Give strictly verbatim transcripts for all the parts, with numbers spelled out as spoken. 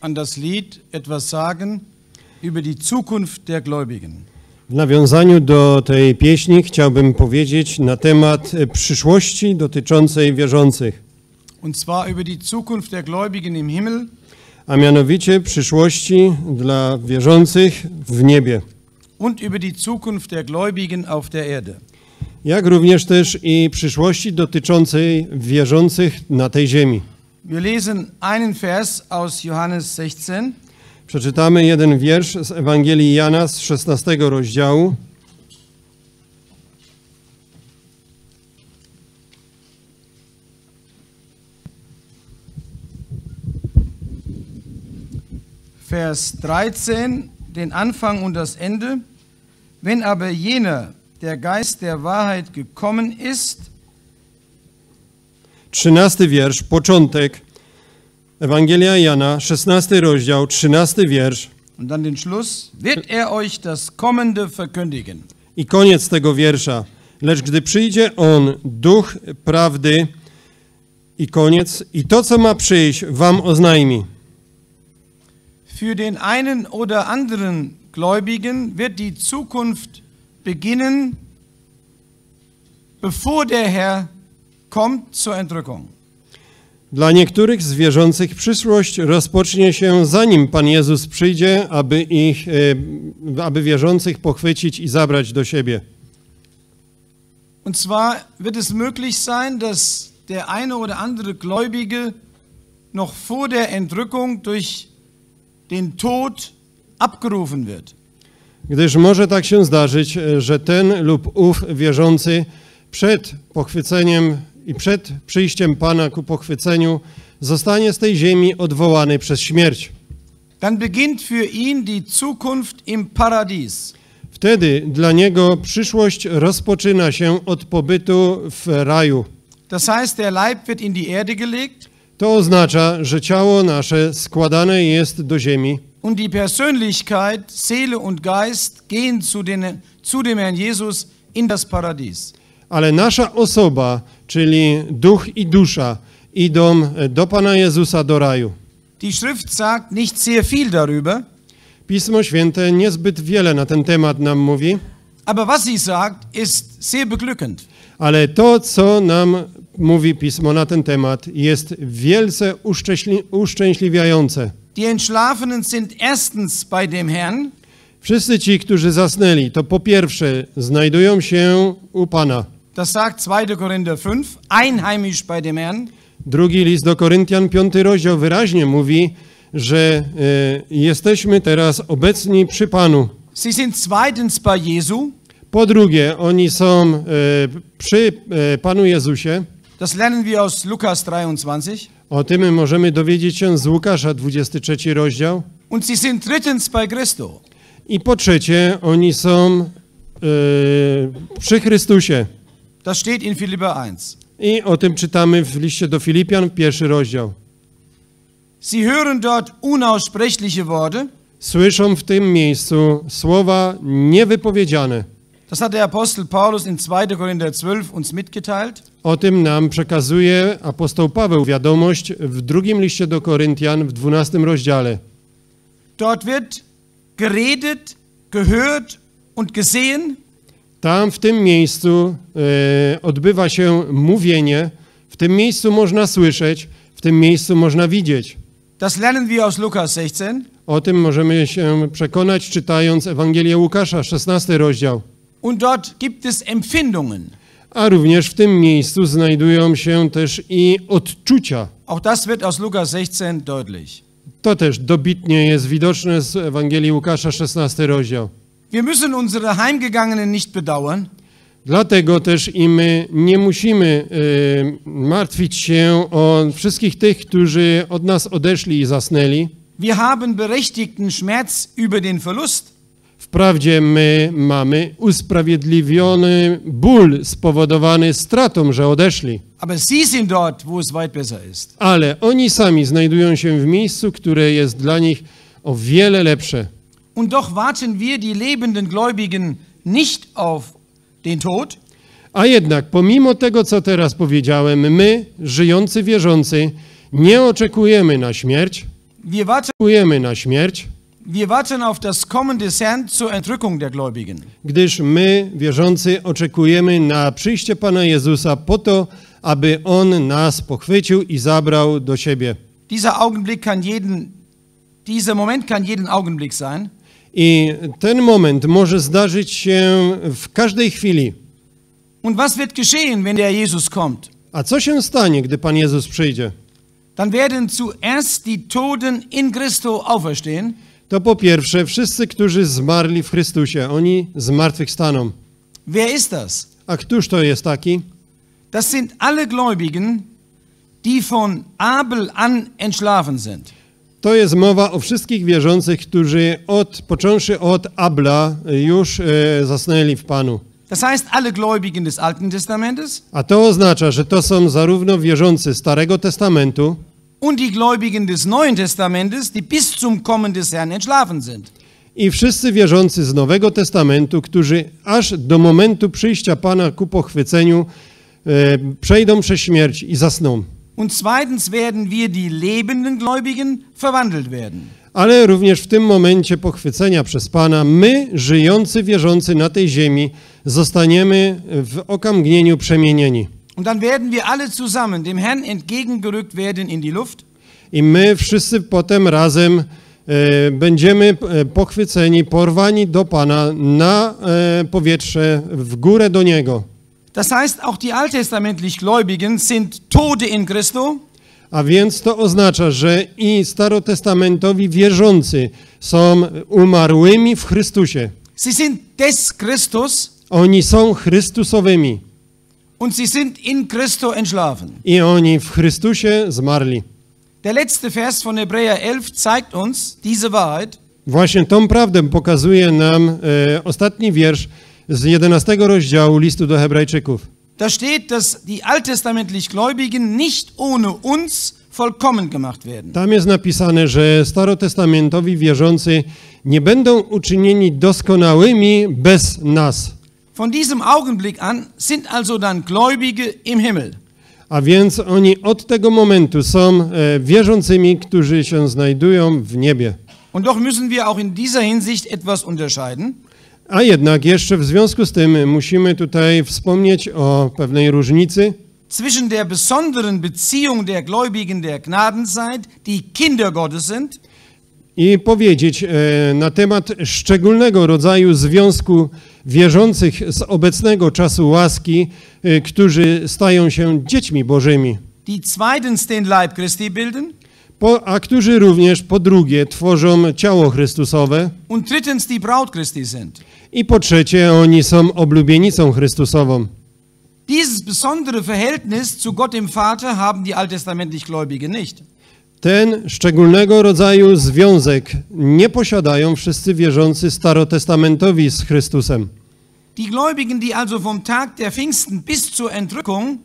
An das Lied etwas sagen über die Zukunft der Gläubigen. W nawiązaniu do tej pieśni chciałbym powiedzieć na temat przyszłości dotyczącej wierzących. Und zwar über die Zukunft der Gläubigen im Himmel. A mianowicie przyszłości dla wierzących w niebie. Und über die Zukunft der Gläubigen auf der Erde. Jak również też i przyszłości dotyczącej wierzących na tej ziemi. Wir lesen einen Vers aus Johannes sechzehn. Przeczytamy jeden wiersz z Ewangelii Jana z szesnastego rozdziału. Vers dreizehn, den Anfang und das Ende. Wenn aber jener, der Geist der Wahrheit gekommen ist. trzynasty wiersz, początek. Ewangelia Jana, szesnasty rozdział, trzynasty wiersz. Und dann den Schluss. Wird er euch das Kommende verkündigen. I koniec tego wiersza. Lecz gdy przyjdzie on, duch prawdy, i koniec, i to, co ma przyjść, wam oznajmi. Für den einen oder anderen Gläubigen wird die Zukunft beginnen, bevor der Herr kommt zur Entrückung. Dla niektórych z wierzących przyszłość rozpocznie się zanim Pan Jezus przyjdzie, aby ich, aby wierzących pochwycić i zabrać do siebie. Und zwar wird es möglich sein, dass der eine oder andere Gläubige noch vor der Entrückung durch den Tod abgerufen wird. Gdyż może tak się zdarzyć, że ten lub ów wierzący przed pochwyceniem i przed przyjściem Pana ku pochwyceniu zostanie z tej ziemi odwołany przez śmierć. Dann beginnt für ihn die Zukunft im Paradies. Wtedy dla niego przyszłość rozpoczyna się od pobytu w raju. Das heißt, der Leib wird in die Erde gelegt. To oznacza, że ciało nasze składane jest do ziemi. Und die Persönlichkeit, Seele und Geist gehen zu den, zu dem Herrn Jesus in das Paradies. Ale nasza osoba, czyli duch i dusza, idą do Pana Jezusa do raju. Die Schrift sagt nicht sehr viel darüber. Pismo Święte niezbyt wiele na ten temat nam mówi. Aber was sie sagt, ist sehr beglückend. Ale to, co nam mówi Pismo na ten temat, jest wielce uszczęśli- uszczęśliwiające. Die Entschlafenen sind erstens bei dem Herrn. Wszyscy ci, którzy zasnęli, to po pierwsze znajdują się u Pana. Das sagt zweiter Korinther fünf, einheimisch bei dem Herrn. Drugi list do Koryntian, piąty rozdział, wyraźnie mówi, że e, jesteśmy teraz obecni przy Panu. Sie sind zweitens bei Jesu. Po drugie, oni są e, przy e, Panu Jezusie. Das lernen wir aus Lukas dreiundzwanzig. O tym możemy dowiedzieć się z Łukasza, dwudziesty trzeci rozdział. Und sie sind drittens bei Christo. I po trzecie, oni są e, przy Chrystusie. Das steht in Philipper eins. I o tym czytamy w liście do Filipian, pierwszy rozdział. Sie hören dort unaussprechliche Worte. Słyszą w tym miejscu słowa niewypowiedziane. Das hat der Apostel Paulus in zweiter Korinther zwölf uns mitgeteilt. O tym nam przekazuje apostoł Paweł wiadomość w drugim liście do Koryntian w dwunastym rozdziale. Dort wird geredet, gehört und gesehen. Tam, w tym miejscu e, odbywa się mówienie, w tym miejscu można słyszeć, w tym miejscu można widzieć. Das lernen wir aus Lukas sechzehn. O tym możemy się przekonać, czytając Ewangelię Łukasza, szesnasty rozdział. Und dort gibt es Empfindungen. A również w tym miejscu znajdują się też i odczucia. Auch das wird aus Lukas sechzehn deutlich. To też dobitnie jest widoczne z Ewangelii Łukasza, szesnasty rozdział. Wir müssen unsere Heimgegangenen nicht bedauern. Dlatego też i my nie musimy e, martwić się o wszystkich tych, którzy od nas odeszli i zasnęli. Wir haben berechtigten Schmerz über den Verlust. Wprawdzie my mamy usprawiedliwiony ból spowodowany stratą, że odeszli. Aber sie sind dort, wo es weit besser ist. Ale oni sami znajdują się w miejscu, które jest dla nich o wiele lepsze. Und doch warten wir die lebenden Gläubigen nicht auf den Tod. A jednak pomimo tego, co teraz powiedziałem, my, żyjący wierzący, nie oczekujemy na śmierć. Czekujemy na śmierć, gdyż my, wierzący, oczekujemy na przyjście Pana Jezusa po to, aby On nas pochwycił i zabrał do siebie. I ten moment może zdarzyć się w każdej chwili. A co się stanie, gdy Pan Jezus przyjdzie? To po pierwsze wszyscy, którzy zmarli w Chrystusie, oni zmartwychwstaną. A któż to jest taki? Das sind alle Gläubigen, die von Abel an entschlafen sind. To jest mowa o wszystkich wierzących, którzy od, począwszy od Abla już e, zasnęli w Panu. Das heißt, alle Gläubigen des Alten Testamentes. A to oznacza, że to są zarówno wierzący Starego Testamentu und die Gläubigen des Neuen Testamentes, die bis zum Kommen des Herrn entschlafen sind. I wszyscy wierzący z Nowego Testamentu, którzy aż do momentu przyjścia Pana ku pochwyceniu e, przejdą przez śmierć i zasną. Und zweitens werden wir die lebenden Gläubigen verwandelt werden. Ale również w tym momencie pochwycenia przez Pana my, żyjący, wierzący na tej ziemi, zostaniemy w okamgnieniu przemienieni. Und dann werden wir alle zusammen dem Herrn entgegengerückt werden in die Luft. I my wszyscy potem razem e, będziemy pochwyceni, porwani do Pana na e, powietrze, w górę do Niego. Das heißt, auch die alttestamentlich Gläubigen sind Tote in Christo. A więc to oznacza, że i starotestamentowi wierzący są umarłymi w Chrystusie. Sie sind des Christus. Oni są Chrystusowymi. Und sie sind in Christo entschlafen. I oni w Chrystusie zmarli. Der letzte Vers von Hebräer elf zeigt uns diese Wahrheit. Właśnie tą prawdę pokazuje nam e, ostatni wiersz z jedenastego rozdziału listu do Hebrajczyków. Da steht, dass die alttestamentlich Gläubigen nicht ohne uns vollkommen gemacht werden. Tam jest napisane, że starotestamentowi wierzący nie będą uczynieni doskonałymi bez nas. Von diesem Augenblick an sind also dann Gläubige im Himmel. A więc oni od tego momentu są wierzącymi, którzy się znajdują w niebie. Und doch müssen wir auch in dieser Hinsicht etwas unterscheiden. A jednak jeszcze w związku z tym musimy tutaj wspomnieć o pewnej różnicy zwischen der besonderen Beziehung der Gläubigen der Gnadenzeit, die Kinder Gottes sind, i powiedzieć e, na temat szczególnego rodzaju związku wierzących z obecnego czasu łaski, e, którzy stają się dziećmi Bożymi, die zweitens den Leib Christi bilden, po, a którzy również po drugie tworzą ciało Chrystusowe, und drittens die Braut Christi sind. I po trzecie, oni są oblubienicą Chrystusową. Dieses besondere Verhältnis zu Gott dem Vater haben die alttestamentlich Gläubigen nicht. Ten szczególnego rodzaju związek nie posiadają wszyscy wierzący starotestamentowi z Chrystusem. Die Gläubigen, die also vom Tag der Pfingsten bis zur Entrückung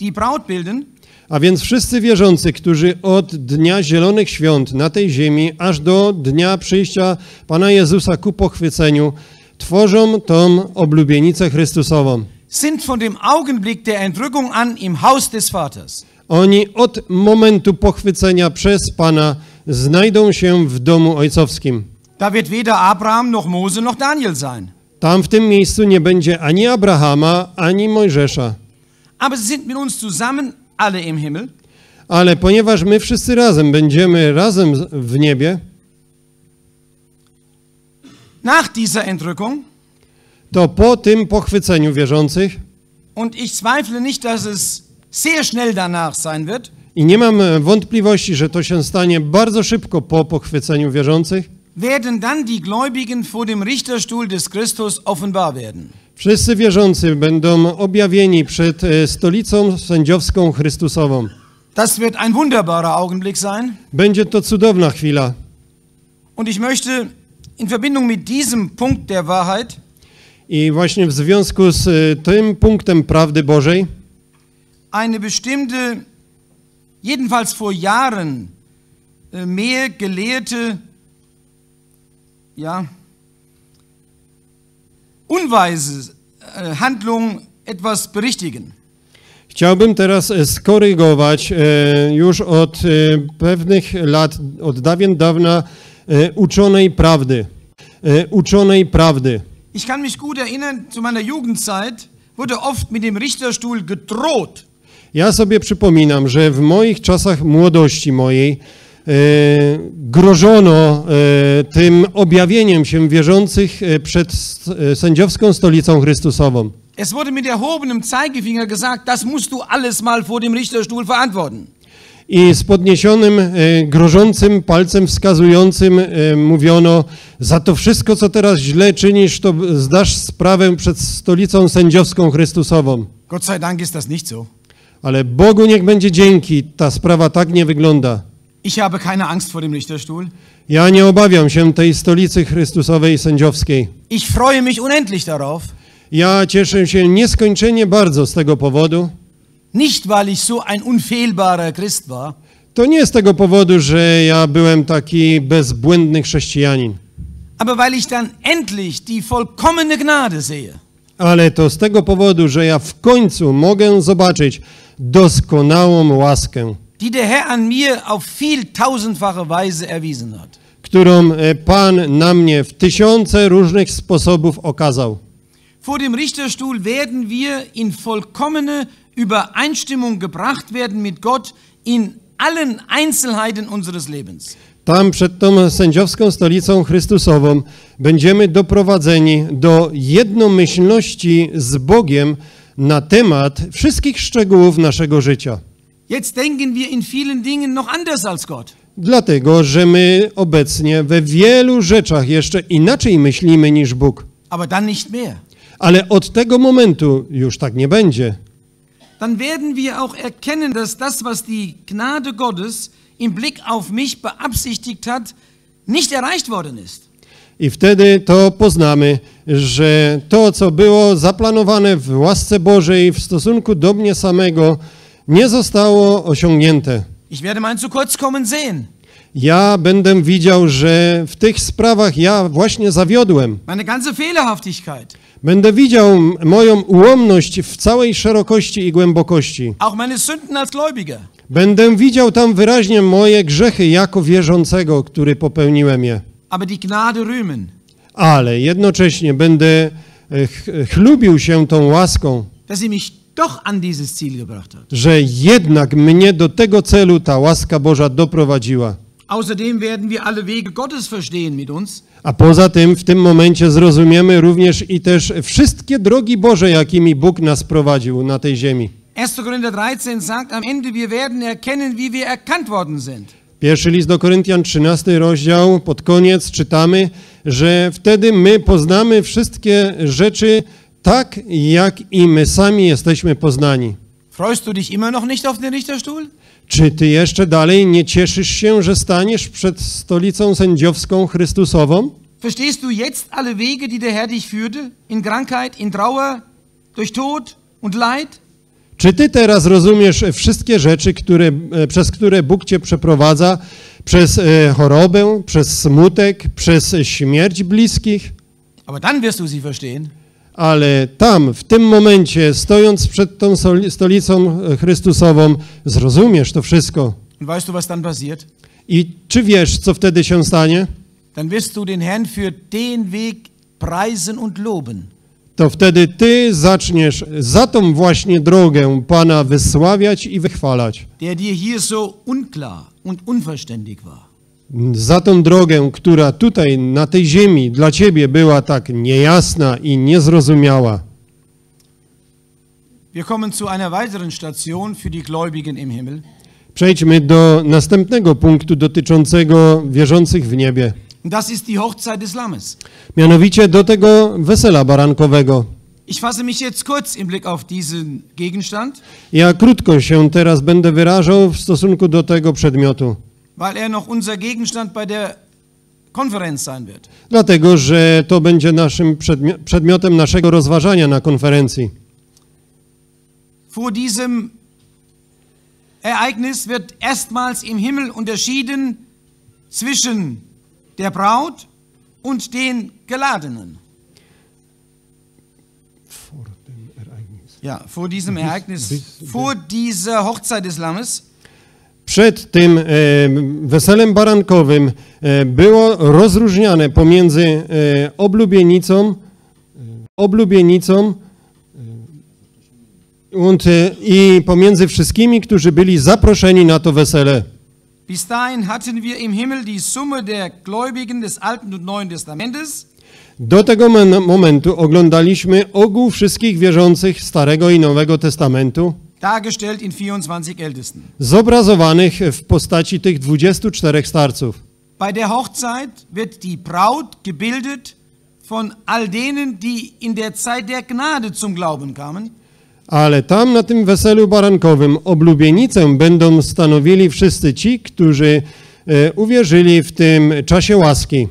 die Braut bilden. A więc wszyscy wierzący, którzy od Dnia Zielonych Świąt na tej ziemi aż do dnia przyjścia Pana Jezusa ku pochwyceniu tworzą tą oblubienicę Chrystusową. Sind von dem Augenblick der Entrückung an im Haus des Vaters. Oni od momentu pochwycenia przez Pana znajdą się w domu ojcowskim. Da wird weder Abraham noch Mose noch Daniel sein. Tam w tym miejscu nie będzie ani Abrahama, ani Mojżesza. Aber sie sind mit uns zusammen alle im Himmel. Ale ponieważ my wszyscy razem będziemy razem w niebie. Nach dieser Entrückung, to po tym pochwyceniu wierzących, und ich zweifle nicht, dass es sehr schnell danach sein wird, i nie mam wątpliwości, że to się stanie bardzo szybko po pochwyceniu wierzących, werden dann die Gläubigen vor dem Richterstuhl des Christus offenbar werden. Wszyscy wierzący będą objawieni przed stolicą sędziowską Chrystusową. Das wird ein wunderbarer Augenblick sein. Będzie to cudowna chwila. Und ich möchte in Verbindung mit diesem Punkt der Wahrheit, i właśnie w związku z tym punktem prawdy Bożej, eine bestimmte, jedenfalls vor Jahren mehr gelehrte, ja, unweise Handlung etwas berichtigen. Chciałbym teraz skorygować już od pewnych lat, od dawien dawna uczonej prawdy. Uczonej prawdy. Ich kann mich gut erinnern, zu meiner Jugendzeit wurde oft mit dem Richterstuhl gedroht. Ja sobie przypominam, że w moich czasach młodości mojej e, grożono e, tym objawieniem się wierzących przed e, sędziowską stolicą Chrystusową. Es wurde mit erhobenem Zeigefinger gesagt, das musst du alles mal vor dem Richterstuhl verantworten. I z podniesionym, e, grożącym palcem wskazującym e, mówiono, za to wszystko, co teraz źle czynisz, to zdasz sprawę przed stolicą sędziowską Chrystusową. Gott sei Dank ist das nicht so. Ale Bogu niech będzie dzięki, ta sprawa tak nie wygląda. Ich habe keine Angst vor dem Richterstuhl. Ja nie obawiam się tej stolicy Chrystusowej sędziowskiej. Ich freue mich unendlich darauf. Ja cieszę się nieskończenie bardzo z tego powodu. Nicht weil ich so ein unfehlbarer Christ war. To nie z tego powodu, że ja byłem taki bezbłędny chrześcijanin. Aber weil ich dann endlich die vollkommene Gnade sehe. Ale to z tego powodu, że ja w końcu mogę zobaczyć doskonałą łaskę, die der Herr an mir auf vieltausendfache Weise erwiesen hat, którą Pan na mnie w tysiące różnych sposobów okazał. Vor dem Richterstuhl werden wir in vollkommene Übereinstimmung gebracht werden mit Gott in allen Einzelheiten unseres Lebens. Tam przed tą sędziowską stolicą Chrystusową będziemy doprowadzeni do jednomyślności z Bogiem na temat wszystkich szczegółów naszego życia. Jetzt denken wir in vielen Dingen noch anders als Gott. Dlatego, że my obecnie we wielu rzeczach jeszcze inaczej myślimy niż Bóg. Aber dann nicht mehr. Ale od tego momentu już tak nie będzie. Dann werden wir auch erkennen, dass das, was die Gnade Gottes im Blick auf mich beabsichtigt hat, nicht erreicht worden ist. I wtedy to poznamy, że to, co było zaplanowane w łasce Bożej w stosunku do mnie samego, nie zostało osiągnięte. Ich werde mein zu kurz kommen sehen. Ja będę widział, że w tych sprawach ja właśnie zawiodłem. Meine ganze Fehlerhaftigkeit. Będę widział moją ułomność w całej szerokości i głębokości. Auch meine Sünden als Gläubiger. Będę widział tam wyraźnie moje grzechy jako wierzącego, który popełniłem je. Aber die Gnade rühmen. Ale jednocześnie będę chlubił się tą łaską, dass sie mich doch an dieses Ziel gebracht hat. Że jednak mnie do tego celu ta łaska Boża doprowadziła. Außerdem werden wir alle Wege Gottes verstehen mit uns. A poza tym w tym momencie zrozumiemy również i też wszystkie drogi Boże, jakimi Bóg nas prowadził na tej ziemi. erster Korinther dreizehn sagt am Ende wir werden erkennen, wie wir erkannt worden sind. Pierwszy list do Koryntian, trzynasty rozdział, pod koniec czytamy, że wtedy my poznamy wszystkie rzeczy tak, jak i my sami jesteśmy poznani. Freust du dich immer noch nicht auf den Richterstuhl? Czy ty jeszcze dalej nie cieszysz się, że staniesz przed stolicą sędziowską Chrystusową? Verstehst du jetzt alle Wege, die der Herr dich führte, in Krankheit, in Trauer, durch Tod und Leid? Czy ty teraz rozumiesz wszystkie rzeczy, które, przez które Bóg cię przeprowadza? Przez e, chorobę, przez smutek, przez śmierć bliskich? Aber dann wirst du sie verstehen. Ale tam, w tym momencie, stojąc przed tą stolicą Chrystusową, zrozumiesz to wszystko. Und weißt du, was dann passiert? I czy wiesz, co wtedy się stanie? Dann wirst du den Herrn für den Weg preisen und loben. To wtedy ty zaczniesz za tą właśnie drogę Pana wysławiać i wychwalać. Der dir hier so unklar und unverständlich war. Za tą drogę, która tutaj na tej ziemi dla ciebie była tak niejasna i niezrozumiała. Wir kommen zu einer weiteren Station für die Gläubigen im Himmel. Przejdźmy do następnego punktu dotyczącego wierzących w niebie. Das ist die Hochzeit des Lammes. Mianowicie do tego wesela barankowego. Ich fasse mich jetzt kurz im Blick auf diesen Gegenstand. Ja krótko się teraz będę wyrażał w stosunku do tego przedmiotu. Weil er noch unser Gegenstand bei der Konferenz sein wird. Dlatego, że to będzie naszym przedmi- przedmiotem naszego rozważania na konferencji. Vor diesem Ereignis wird erstmals im Himmel unterschieden zwischen der Braut und den Geladenen. Vor dem Ereignis. Ja, vor diesem Ereignis, vor dieser Hochzeit des Lammes. Przed tym e, weselem barankowym e, było rozróżniane pomiędzy e, oblubienicą, oblubienicą und, e, i pomiędzy wszystkimi, którzy byli zaproszeni na to wesele. Bis dahin hatten wir im Himmel die Summe der Gläubigen des Alten und Neuen Testamentes. Do tego momentu oglądaliśmy ogół wszystkich wierzących Starego i Nowego Testamentu, dargestellt in vierundzwanzig Ältesten, zobrazowanych w postaci tych dwudziestu czterech starców. Bei der Hochzeit wird die Braut gebildet von all denen, die in der Zeit der Gnade zum Glauben kamen. Ale tam na tym weselu barankowym oblubienicę będą stanowili wszyscy ci, którzy e, uwierzyli w tym czasie łaski.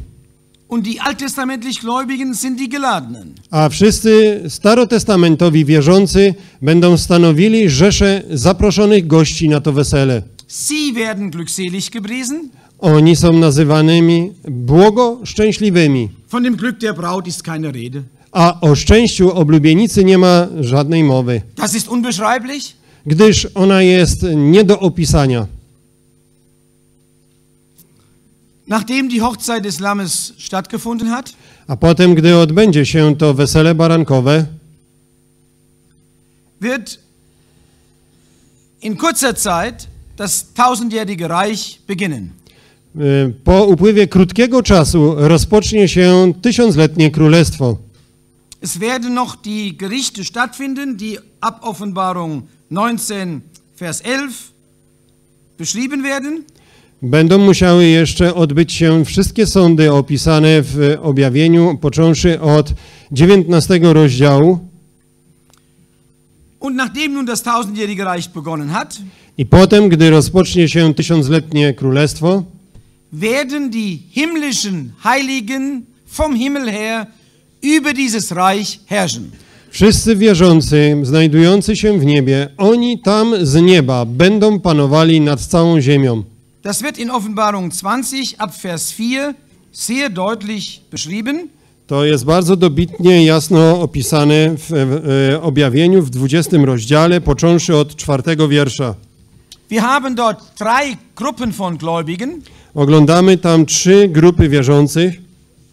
Und die alttestamentlich Gläubigen sind die Geladenen. A wszyscy starotestamentowi wierzący będą stanowili rzeszę zaproszonych gości na to wesele. Sie werden glückselig gepriesen. Oni są nazywanymi błogoszczęśliwymi. Von dem Glück der Braut ist keine Rede. A o szczęściu oblubienicy nie ma żadnej mowy. Das ist unbeschreiblich. Gdyż ona jest nie do opisania. Nachdem die Hochzeit des Lammes stattgefunden hat, a potem, gdy odbędzie się to wesele barankowe, wird in kurzer Zeit das tausendjährige Reich beginnen. Po upływie krótkiego czasu rozpocznie się tysiącletnie królestwo. Es werden noch die Gerichte stattfinden, die ab Offenbarung neunzehn, Vers elf beschrieben werden. Będą musiały jeszcze odbyć się wszystkie sądy opisane w objawieniu, począwszy od dziewiętnastego rozdziału. Und nachdem nun das tausendjährige Reich begonnen hat, i potem, gdy rozpocznie się tysiącletnie królestwo, werden die himmlischen Heiligen vom Himmel her über dieses Reich herrschen. Wszyscy wierzący, znajdujący się w niebie, oni tam z nieba będą panowali nad całą ziemią. Das wird in Offenbarung zwanzig ab Vers vier sehr deutlich beschrieben. To jest bardzo dobitnie jasno opisane w e, objawieniu w dwudziestym rozdziale, począwszy od czwartego wiersza. Wir haben dort drei Gruppen von Gläubigen. Oglądamy tam trzy grupy wierzących.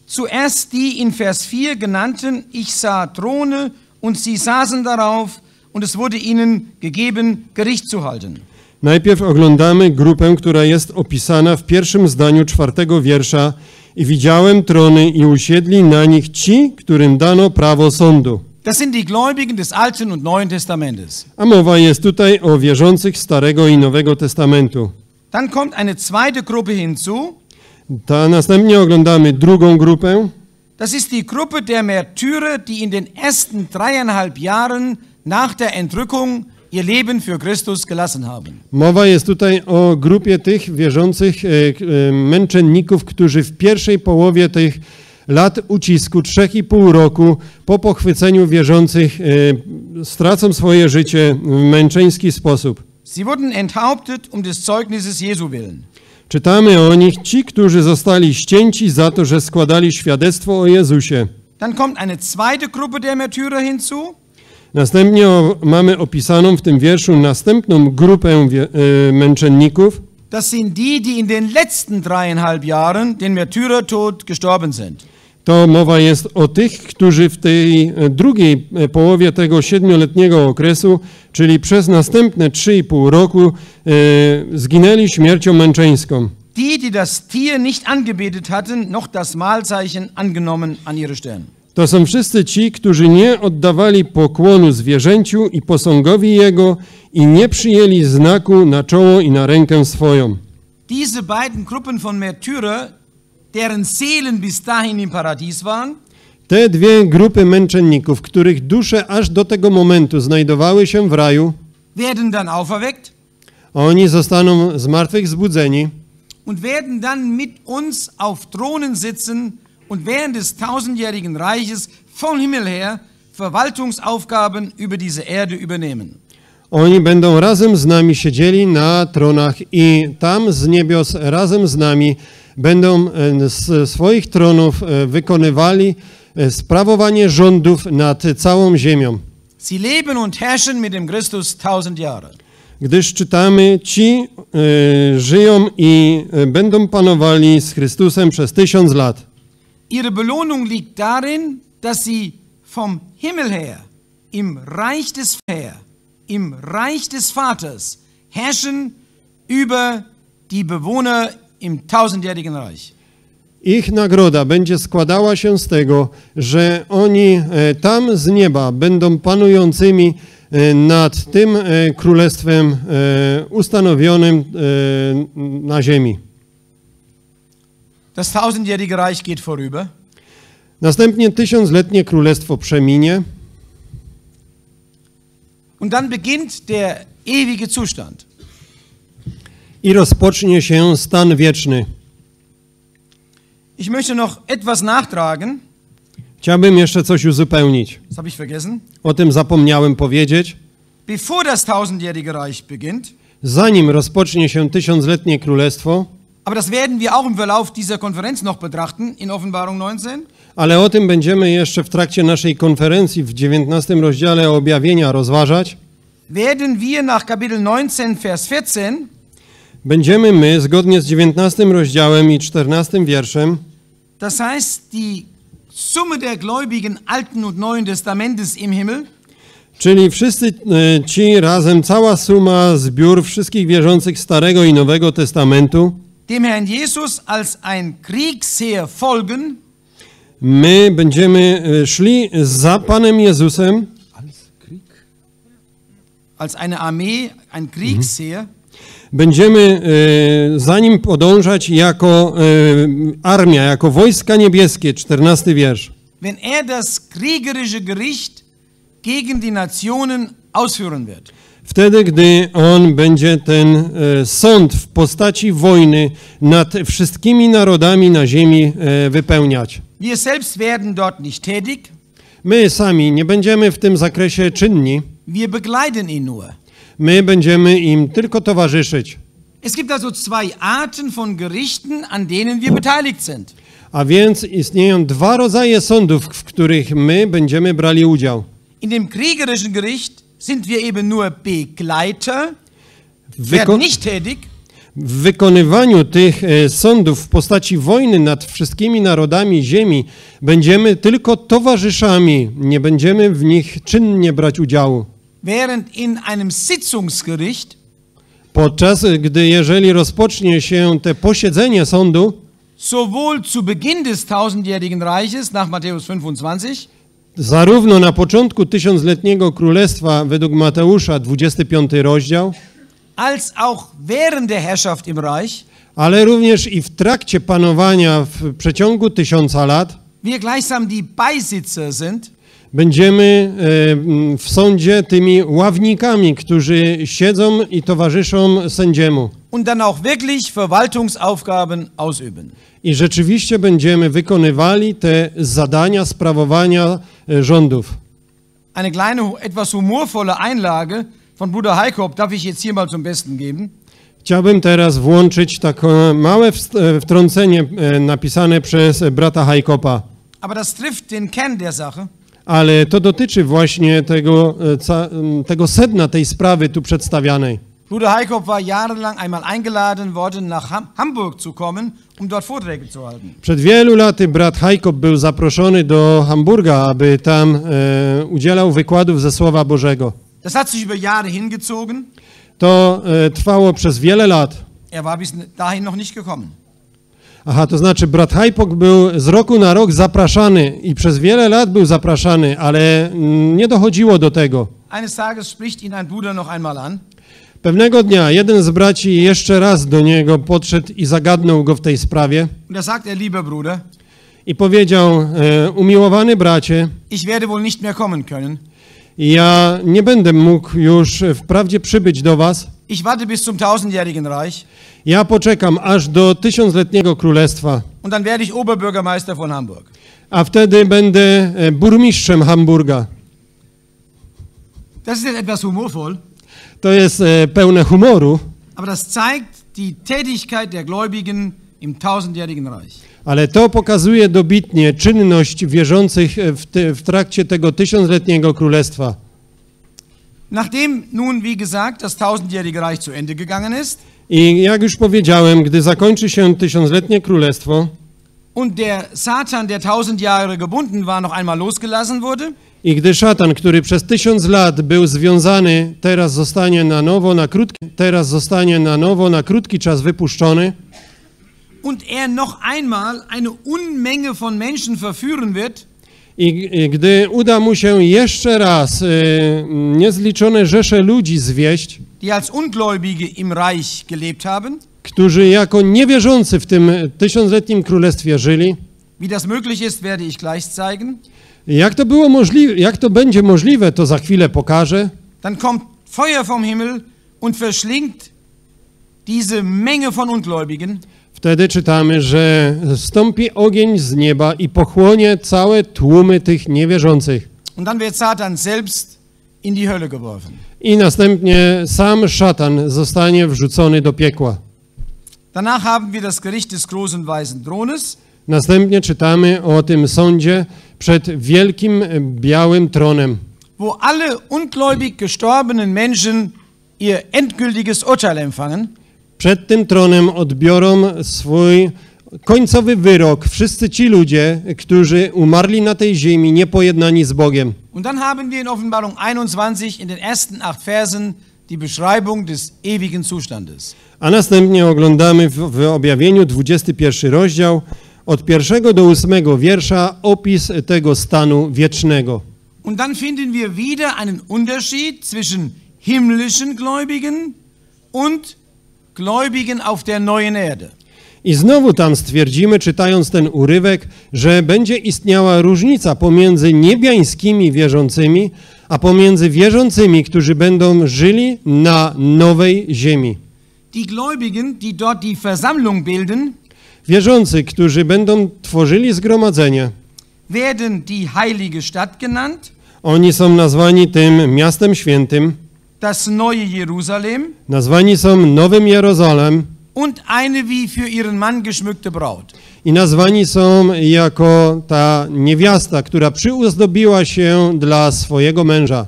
Zuerst die in Vers vier genannten, ich sah Throne und sie saßen darauf und es wurde ihnen gegeben, Gericht zu halten. Najpierw oglądamy grupę, która jest opisana w pierwszym zdaniu czwartego wiersza. I widziałem trony i usiedli na nich ci, którym dano prawo sądu. Das sind die Gläubigen des Alten und Neuen Testamentes. A mowa jest tutaj o wierzących Starego i Nowego Testamentu. Dann kommt eine zweite Gruppe hinzu. Ta następnie oglądamy drugą grupę. Das ist die Gruppe der Märtyrer, die in den ersten dreieinhalb Jahren nach der Entrückung ihr Leben für Christus gelassen haben. Mowa jest tutaj o grupie tych wierzących e, e, męczenników, którzy w pierwszej połowie tych lat ucisku, trzech i pół roku, po pochwyceniu wierzących e, stracą swoje życie w męczeński sposób. Sie wurden enthauptet um des Zeugnisses Jesu willen. Czytamy o nich, ci, którzy zostali ścięci za to, że składali świadectwo o Jezusie. Dann kommt eine zweite Gruppe der Märtyrer hinzu. Następnie o, mamy opisaną w tym wierszu następną grupę wie, e, męczenników. Das sind die, die in den letzten dreieinhalb Jahren den Märtyrertod gestorben sind. To mowa jest o tych, którzy w tej drugiej połowie tego siedmioletniego okresu, czyli przez następne trzy i pół roku, e, zginęli śmiercią męczeńską. Die, die das Tier nicht angebetet hatten, noch das Mahlzeichen angenommen an ihre Stirn. To są wszyscy ci, którzy nie oddawali pokłonu zwierzęciu i posągowi jego i nie przyjęli znaku na czoło i na rękę swoją. Diese beiden Gruppen von Märtyrer, deren Seelen bis dahin im Paradies waren. Te dwie grupy męczenników, których dusze aż do tego momentu znajdowały się w raju, werden dann auferweckt. Oni zostaną zmartwychwzbudzeni. Und werden dann mit uns auf Thronen sitzen. Und während des tausendjährigen Reiches vom Himmel her Verwaltungsaufgaben über diese Erde übernehmen. Oni będą razem z nami siedzieli na tronach i tam z niebios razem z nami będą z swoich tronów wykonywali sprawowanie rządów nad całą ziemią. Sie leben und herrschen mit dem Christus tausend Jahre. Gdyż czytamy, ci y, żyją i y, będą panowali z Chrystusem przez tysiąc lat. Ihre Belohnung liegt darin, dass sie vom Himmel her, im Reich des Herrn, im Reich des Vaters herrschen über die Bewohner im tausendjährigen Reich. Ich nagroda będzie składała się z tego, że oni tam z nieba będą panującymi nad tym królestwem ustanowionym na ziemi. Das tausendjährige Reich geht vorüber. Następnie tysiącletnie królestwo przeminie. Und dann beginnt der ewige Zustand. I rozpocznie się stan wieczny. Ich möchte noch etwas nachtragen. Chciałbym jeszcze coś uzupełnić. Das habe ich vergessen. O tym zapomniałem powiedzieć. Bevor das tausendjährige Reich beginnt. Zanim rozpocznie się tysiącletnie królestwo. Aber das werden wir auch im Verlauf dieser Konferenz noch betrachten in Offenbarung neunzehn. Ale o tym będziemy jeszcze w trakcie naszej konferencji w dziewiętnastym rozdziale Objawienia rozważać. Werden wir nach Kapitel neunzehn Vers vierzehn. Będziemy my, zgodnie z dziewiętnastym rozdziałem i czternastym wierszem, das heißt, die Summe der Gläubigen Alten und Neuen Testamentes im Himmel, czyli wszyscy ci razem, cała suma zbiór wszystkich wierzących Starego i Nowego Testamentu, dem Herrn Jesus als ein Kriegsheer folgen, my będziemy szli za Panem Jezusem, als Krieg, als eine Armee, ein Kriegsheer, mhm. Będziemy e, za nim podążać jako e, armia, jako wojska niebieskie, czternasty wiersz. Wenn er das kriegerische Gericht gegen die Nationen ausführen wird. Wtedy, gdy on będzie ten e, sąd w postaci wojny nad wszystkimi narodami na ziemi e, wypełniać. Wir selbst werden dort nicht tätig. My sami nie będziemy w tym zakresie czynni. Wir begleiten ihn nur. My będziemy im tylko towarzyszyć. Es gibt also zwei Arten von Gerichten, an denen wir beteiligt sind. A więc istnieją dwa rodzaje sądów, w których my będziemy brali udział. In dem kriegerischen Gericht sind wir eben nur Begleiter, werden nicht tätig. W wykonywaniu tych sądów w postaci wojny nad wszystkimi narodami ziemi będziemy tylko towarzyszami, nie będziemy w nich czynnie brać udziału. Während in einem Sitzungsgericht, podczas gdy jeżeli rozpocznie się te posiedzenie sądu, sowohl zu Beginn des tausendjährigen Reiches nach Mateusz fünfundzwanzig, zarówno na początku tysiącletniego królestwa według Mateusza dwudziesty piąty rozdział, als auch während der Herrschaft im Reich, ale również i w trakcie panowania w przeciągu tysiąca lat, wir gleichsam die Beisitzer sind. Będziemy e, w sądzie tymi ławnikami, którzy siedzą i towarzyszą sędziemu. Und dann auch wirklich Verwaltungsaufgaben ausüben. I rzeczywiście będziemy wykonywali te zadania sprawowania e, rządów. Eine kleine, etwas humorvolle Einlage von Bruder Heijkoop darf ich jetzt hier mal zum Besten geben. Chciałbym teraz włączyć takie małe wtrącenie e, napisane przez brata Heijkoopa. Aber das trifft den Kern der Sache. Ale to dotyczy właśnie tego, tego sedna tej sprawy tu przedstawianej. Bruder Heijkoop war jahrelang einmal eingeladen worden nach Hamburg zu kommen, um dort Vorträge zu halten. Przed wielu laty brat Heijkoop był zaproszony do Hamburga, aby tam e, udzielał wykładów ze Słowa Bożego. Das hat sich über Jahre hingezogen. To e, trwało przez wiele lat. Er war bis dahin noch nicht gekommen. Aha, to znaczy brat Heijkoop był z roku na rok zapraszany i przez wiele lat był zapraszany, ale nie dochodziło do tego. Pewnego dnia jeden z braci jeszcze raz do niego podszedł i zagadnął go w tej sprawie. I powiedział, umiłowany bracie, ja nie będę mógł już wprawdzie przybyć do was. Ich warte bis zum tausendjährigen Reich. Ja poczekam aż do tysiącletniego królestwa. Und dann werde ich Oberbürgermeister von Hamburg. A wtedy będę burmistrzem Hamburga. Das ist etwas humorvoll. To jest pełne humoru. Aber das zeigt die Tätigkeit der Gläubigen im tausendjährigen Reich. Ale to pokazuje dobitnie czynność wierzących w, te, w trakcie tego tysiącletniego królestwa. Nachdem nun, wie gesagt, das tausendjährige Reich zu Ende gegangen ist, i jak już powiedziałem, gdy zakończy się tysiącletnie królestwo, und der Satan, der tausend Jahre gebunden war, noch einmal losgelassen wurde, i gdy szatan, który przez tysiąc lat był związany, teraz zostanie na nowo na krótki, teraz zostanie na nowo na krótki czas wypuszczony, und er noch einmal eine Unmenge von Menschen verführen wird, i gdy uda mu się jeszcze raz e, niezliczone rzesze ludzi zwieść, die als Ungläubige im Reich gelebt haben, którzy jako niewierzący w tym tysiącletnim królestwie żyli. Wie das möglich ist, werde ich gleich zeigen. Jak to było możliwe, jak to będzie możliwe, to za chwilę pokażę. Dann kommt Feuer vom Himmel und verschlingt diese Menge von Ungläubigen. Wtedy czytamy, że zstąpi ogień z nieba i pochłonie całe tłumy tych niewierzących. Und dann wird Satan selbst in die Hölle geworfen. I następnie sam szatan zostanie wrzucony do piekła. Danach haben wir das Gericht des großen weißen Thrones. Następnie czytamy o tym sądzie przed wielkim białym tronem, wo alle ungläubig gestorbenen Menschen ihr endgültiges Urteil empfangen. Przed tym tronem odbiorą swój końcowy wyrok wszyscy ci ludzie, którzy umarli na tej ziemi niepojednani z Bogiem. Und dann haben wir in Offenbarung einundzwanzig in den ersten acht Versen die Beschreibung des ewigen Zustandes. A następnie oglądamy w, w Objawieniu dwudziesty pierwszy rozdział od pierwszego do ósmego wiersza opis tego stanu wiecznego. Und dann finden wir wieder einen Unterschied zwischen himmlischen Gläubigen und Gläubigen auf der neuen Erde. I znowu tam stwierdzimy, czytając ten urywek, że będzie istniała różnica pomiędzy niebiańskimi wierzącymi, a pomiędzy wierzącymi, którzy będą żyli na nowej ziemi. Die Gläubigen, die dort die Versammlung bilden, wierzący, którzy będą tworzyli zgromadzenie, werden die heilige Stadt genannt, oni są nazwani tym miastem świętym, das neue Jerusalem, nazwani są Nowym Jerozolem, und eine wie für ihren Mann geschmückte Braut. I nazwani są jako ta niewiasta, która przyuzdobiła się dla swojego męża.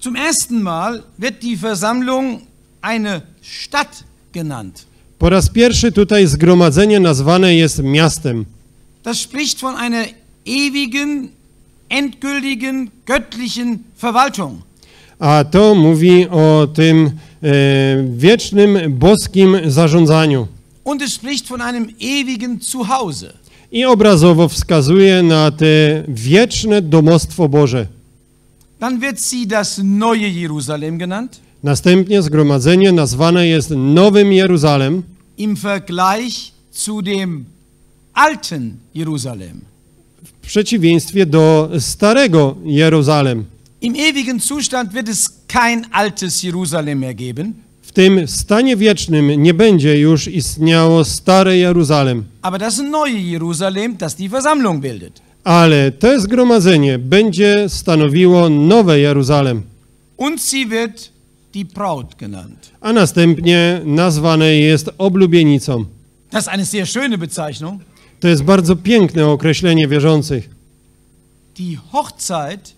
Zum ersten Mal wird die Versammlung eine Stadt genannt. Po raz pierwszy tutaj zgromadzenie nazwane jest miastem. Das spricht von einer ewigen, endgültigen, göttlichen Verwaltung. A to mówi o tym e, wiecznym, boskim zarządzaniu. Und es spricht von einem ewigen Zuhause. I obrazowo wskazuje na te wieczne domostwo Boże. Dann wird sie das neue Jerusalem genannt. Następnie zgromadzenie nazwane jest Nowym Jeruzalem. Im Vergleich zu dem alten Jerusalem. W przeciwieństwie do starego Jeruzalem. Im ewigen Zustand wird es kein altes Jerusalem mehr geben. W tym stanie wiecznym nie będzie już istniało stare Jeruzalem. Aber das neue Jerusalem, das die Versammlung bildet. Ale to zgromadzenie będzie stanowiło nowe Jeruzalem. Und sie wird die Braut genannt. A następnie nazwane jest oblubienicą. Das ist eine sehr schöne Bezeichnung. To jest bardzo piękne określenie wierzących. Die Hochzeit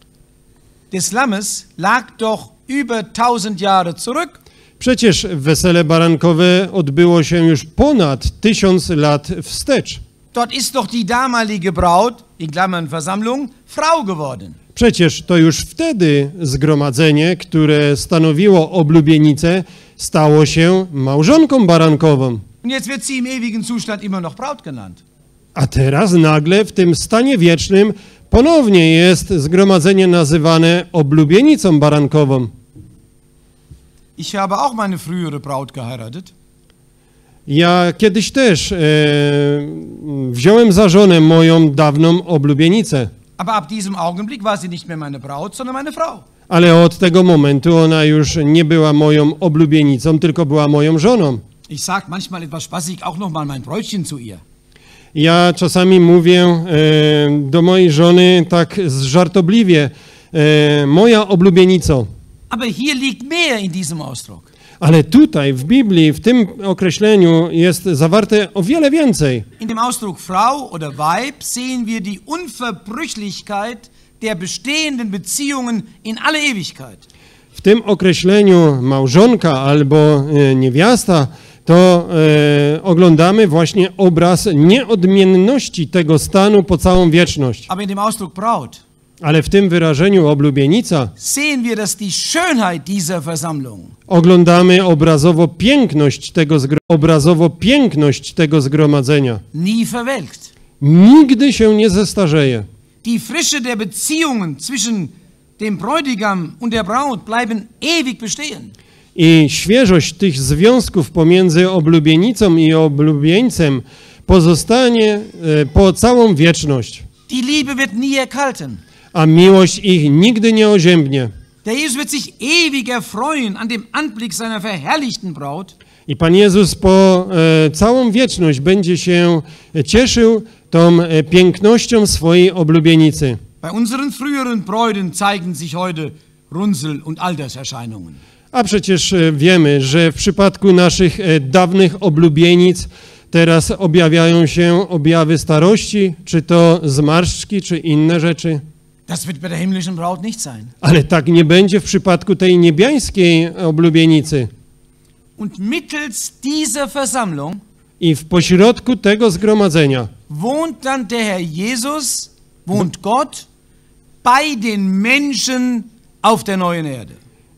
des Lammes lag doch über tausend Jahre zurück. Przecież wesele barankowe odbyło się już ponad tysiąc lat wstecz. Dort ist doch die damalige Braut, in Klammern Versammlung, Frau geworden. Przecież to już wtedy zgromadzenie, które stanowiło oblubienicę, stało się małżonką barankową. Und jetzt wird sie im ewigen Zustand immer noch Braut genannt. A teraz nagle w tym stanie wiecznym ponownie jest zgromadzenie nazywane oblubienicą barankową. Ich habe auch meine frühere Braut geheiratet. Ja kiedyś też e, wziąłem za żonę moją dawną oblubienicę. Aber ab diesem Augenblick war sie nicht mehr meine Braut, sondern meine Frau. Ale od tego momentu ona już nie była moją oblubienicą, tylko była moją żoną. Ich sag manchmal etwas spaßig auch noch mal mein Bräutchen zu ihr. Ja czasami mówię e, do mojej żony tak żartobliwie, e, moja oblubienico. Aber hier liegt mehr in diesem Ausdruck. Ale tutaj w Biblii, w tym określeniu jest zawarte o wiele więcej. In dem Ausdruck Frau oder Weib sehen wir die Unverbrüchlichkeit der bestehenden Beziehungen in alle Ewigkeit. W tym określeniu małżonka albo niewiasta to e, oglądamy właśnie obraz nieodmienności tego stanu po całą wieczność. Ale w tym wyrażeniu oblubienica oglądamy obrazowo piękność tego, obrazowo piękność tego zgromadzenia. Nigdy się nie zestarzeje. Die Frische der Beziehungen zwischen dem Bräutigam und der Braut bleiben ewig bestehen. I świeżość tych związków pomiędzy oblubienicą i oblubieńcem pozostanie po całą wieczność. Die Liebe wird nie erkalten. A miłość ich nigdy nie oziębnie. Der Jesus wird sich ewig erfreuen an dem Anblick seiner verherrlichten Braut. I Pan Jezus po e, całą wieczność będzie się cieszył tą e, pięknością swojej oblubienicy. Bei unseren früheren Bräuten zeigen sich heute Runzel und Alterserscheinungen. A przecież wiemy, że w przypadku naszych dawnych oblubienic teraz objawiają się objawy starości, czy to zmarszczki, czy inne rzeczy. Das wird bei der himmlischen Braut nicht sein. Ale tak nie będzie w przypadku tej niebiańskiej oblubienicy. Und mittels dieser Versammlung i w pośrodku tego zgromadzenia wohnt dann der Herr Jesus, wohnt Gott bei den Menschen auf der neuen Erde.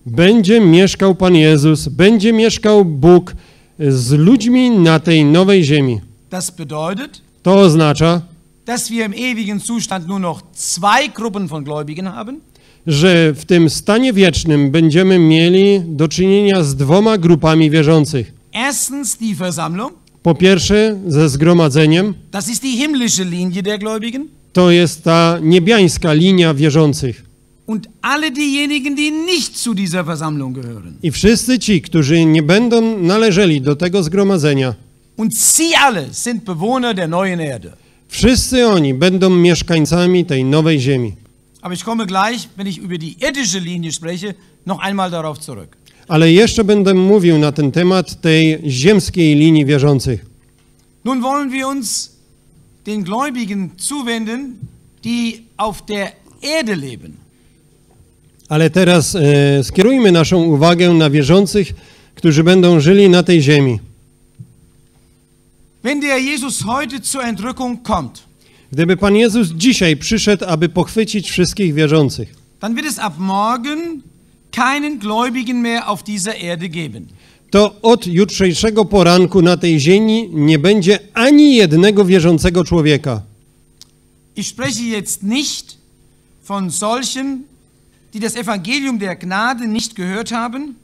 Będzie mieszkał Pan Jezus, będzie mieszkał Bóg z ludźmi na tej nowej ziemi. Das bedeutet, to oznacza, dass wir im ewigen Zustand nur noch zwei Gruppen von Gläubigen haben. Że w tym stanie wiecznym będziemy mieli do czynienia z dwoma grupami wierzących. Erstens die Versammlung. Po pierwsze ze zgromadzeniem. Das ist die himmlische Linie der Gläubigen. To jest ta niebiańska linia wierzących. Und alle diejenigen, die nicht zu dieser Versammlung gehören. I wszyscy ci, którzy nie będą należeli do tego zgromadzenia. Und sie alle sind Bewohner der neuen Erde. Wszyscy oni będą mieszkańcami tej nowej ziemi. Aber ich komme gleich, wenn ich über die irdische Linie spreche, noch einmal darauf zurück. Ale jeszcze będę mówił na ten temat tej ziemskiej linii wierzących. Nun wollen wir uns den Gläubigen zuwenden, die auf der Erde leben. Ale teraz e, skierujmy naszą uwagę na wierzących, którzy będą żyli na tej ziemi. Wenn der Jesus heute zur Entrückung kommt, gdyby Pan Jezus dzisiaj przyszedł, aby pochwycić wszystkich wierzących, dann wird es ab morgen keinen Gläubigen mehr auf dieser Erde geben. To od jutrzejszego poranku na tej ziemi nie będzie ani jednego wierzącego człowieka. Ich spreche jetzt nicht von solchen, die das Evangelium der Gnade nicht gehört haben.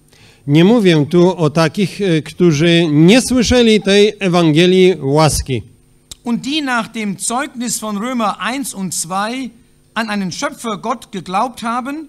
Nie mówię tu o takich, którzy nie słyszeli tej Ewangelii łaski. Und die nach dem Zeugnis von Römer eins und zwei an einen Schöpfer Gott geglaubt haben.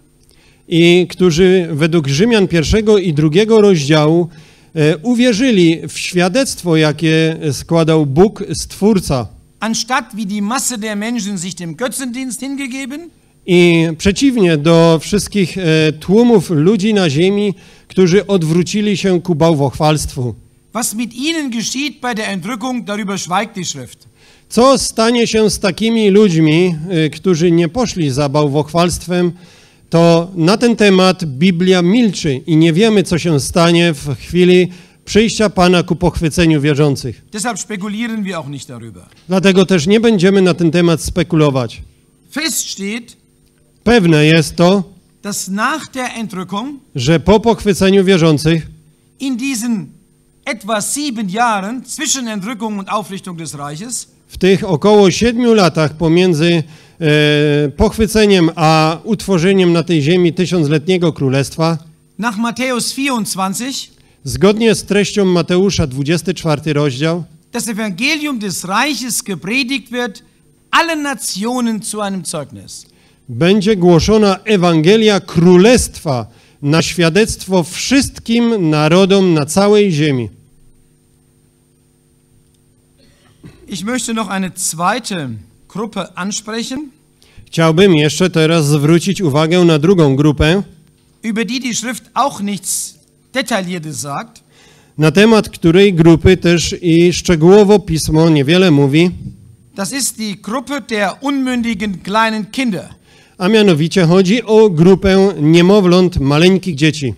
I którzy według Rzymian pierwszego i drugiego rozdziału e, uwierzyli w świadectwo, jakie składał Bóg Stwórca. Anstatt wie die Masse der Menschen sich dem Götzendienst hingegeben. I przeciwnie do wszystkich e, tłumów ludzi na ziemi, którzy odwrócili się ku bałwochwalstwu. Was mit ihnen geschieht bei der Entrückung, darüber schweigt die Schrift. Co stanie się z takimi ludźmi, e, którzy nie poszli za bałwochwalstwem, to na ten temat Biblia milczy i nie wiemy, co się stanie w chwili przyjścia Pana ku pochwyceniu wierzących. Deshalb spekulieren wir auch nicht darüber. Dlatego też nie będziemy na ten temat spekulować. Feststeht, pewne jest to, dass nach der Entrückung, że po pochwyceniu wierzących in diesen etwa sieben Jahren zwischen Entrückung und Aufrichtung des Reiches, w tych około siedmiu latach pomiędzy e, pochwyceniem a utworzeniem na tej ziemi tysiącletniego królestwa, nach Mateusz dwudziesty czwarty, zgodnie z treścią Mateusza dwudziesty czwarty rozdział, das Evangelium des Reiches gepredigt wird allen Nationen zu einem Zeugnis. Będzie głoszona Ewangelia Królestwa na świadectwo wszystkim narodom na całej ziemi. Ich möchte noch eine zweite Gruppe ansprechen. Chciałbym jeszcze teraz zwrócić uwagę na drugą grupę, über die die Schrift auch nichts detailliertes sagt. Na temat której grupy też i szczegółowo Pismo niewiele mówi. Das ist die Gruppe der unmündigen kleinen Kinder. a mianowicie chodzi o grupę niemowląt, maleńkich dzieci.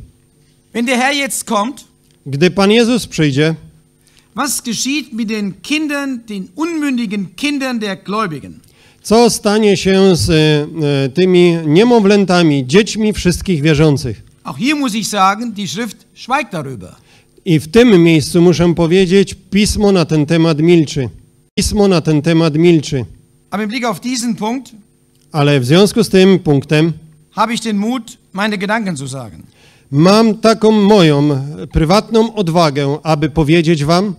Wenn der Herr jetzt kommt, gdy Pan Jezus przyjdzie, was geschieht mit den Kindern, den unmündigen Kindern der Gläubigen? Co stanie się z e, tymi niemowlętami, dziećmi wszystkich wierzących? Auch hier muss ich sagen, die Schrift schweigt darüber. I w tym miejscu muszę powiedzieć, Pismo na ten temat milczy. Pismo na ten temat milczy. Aber im Blick auf diesen Punkt, ale w związku z tym punktem, habe ich den Mut, meine Gedanken zu sagen. Mam taką moją prywatną odwagę, aby powiedzieć wam,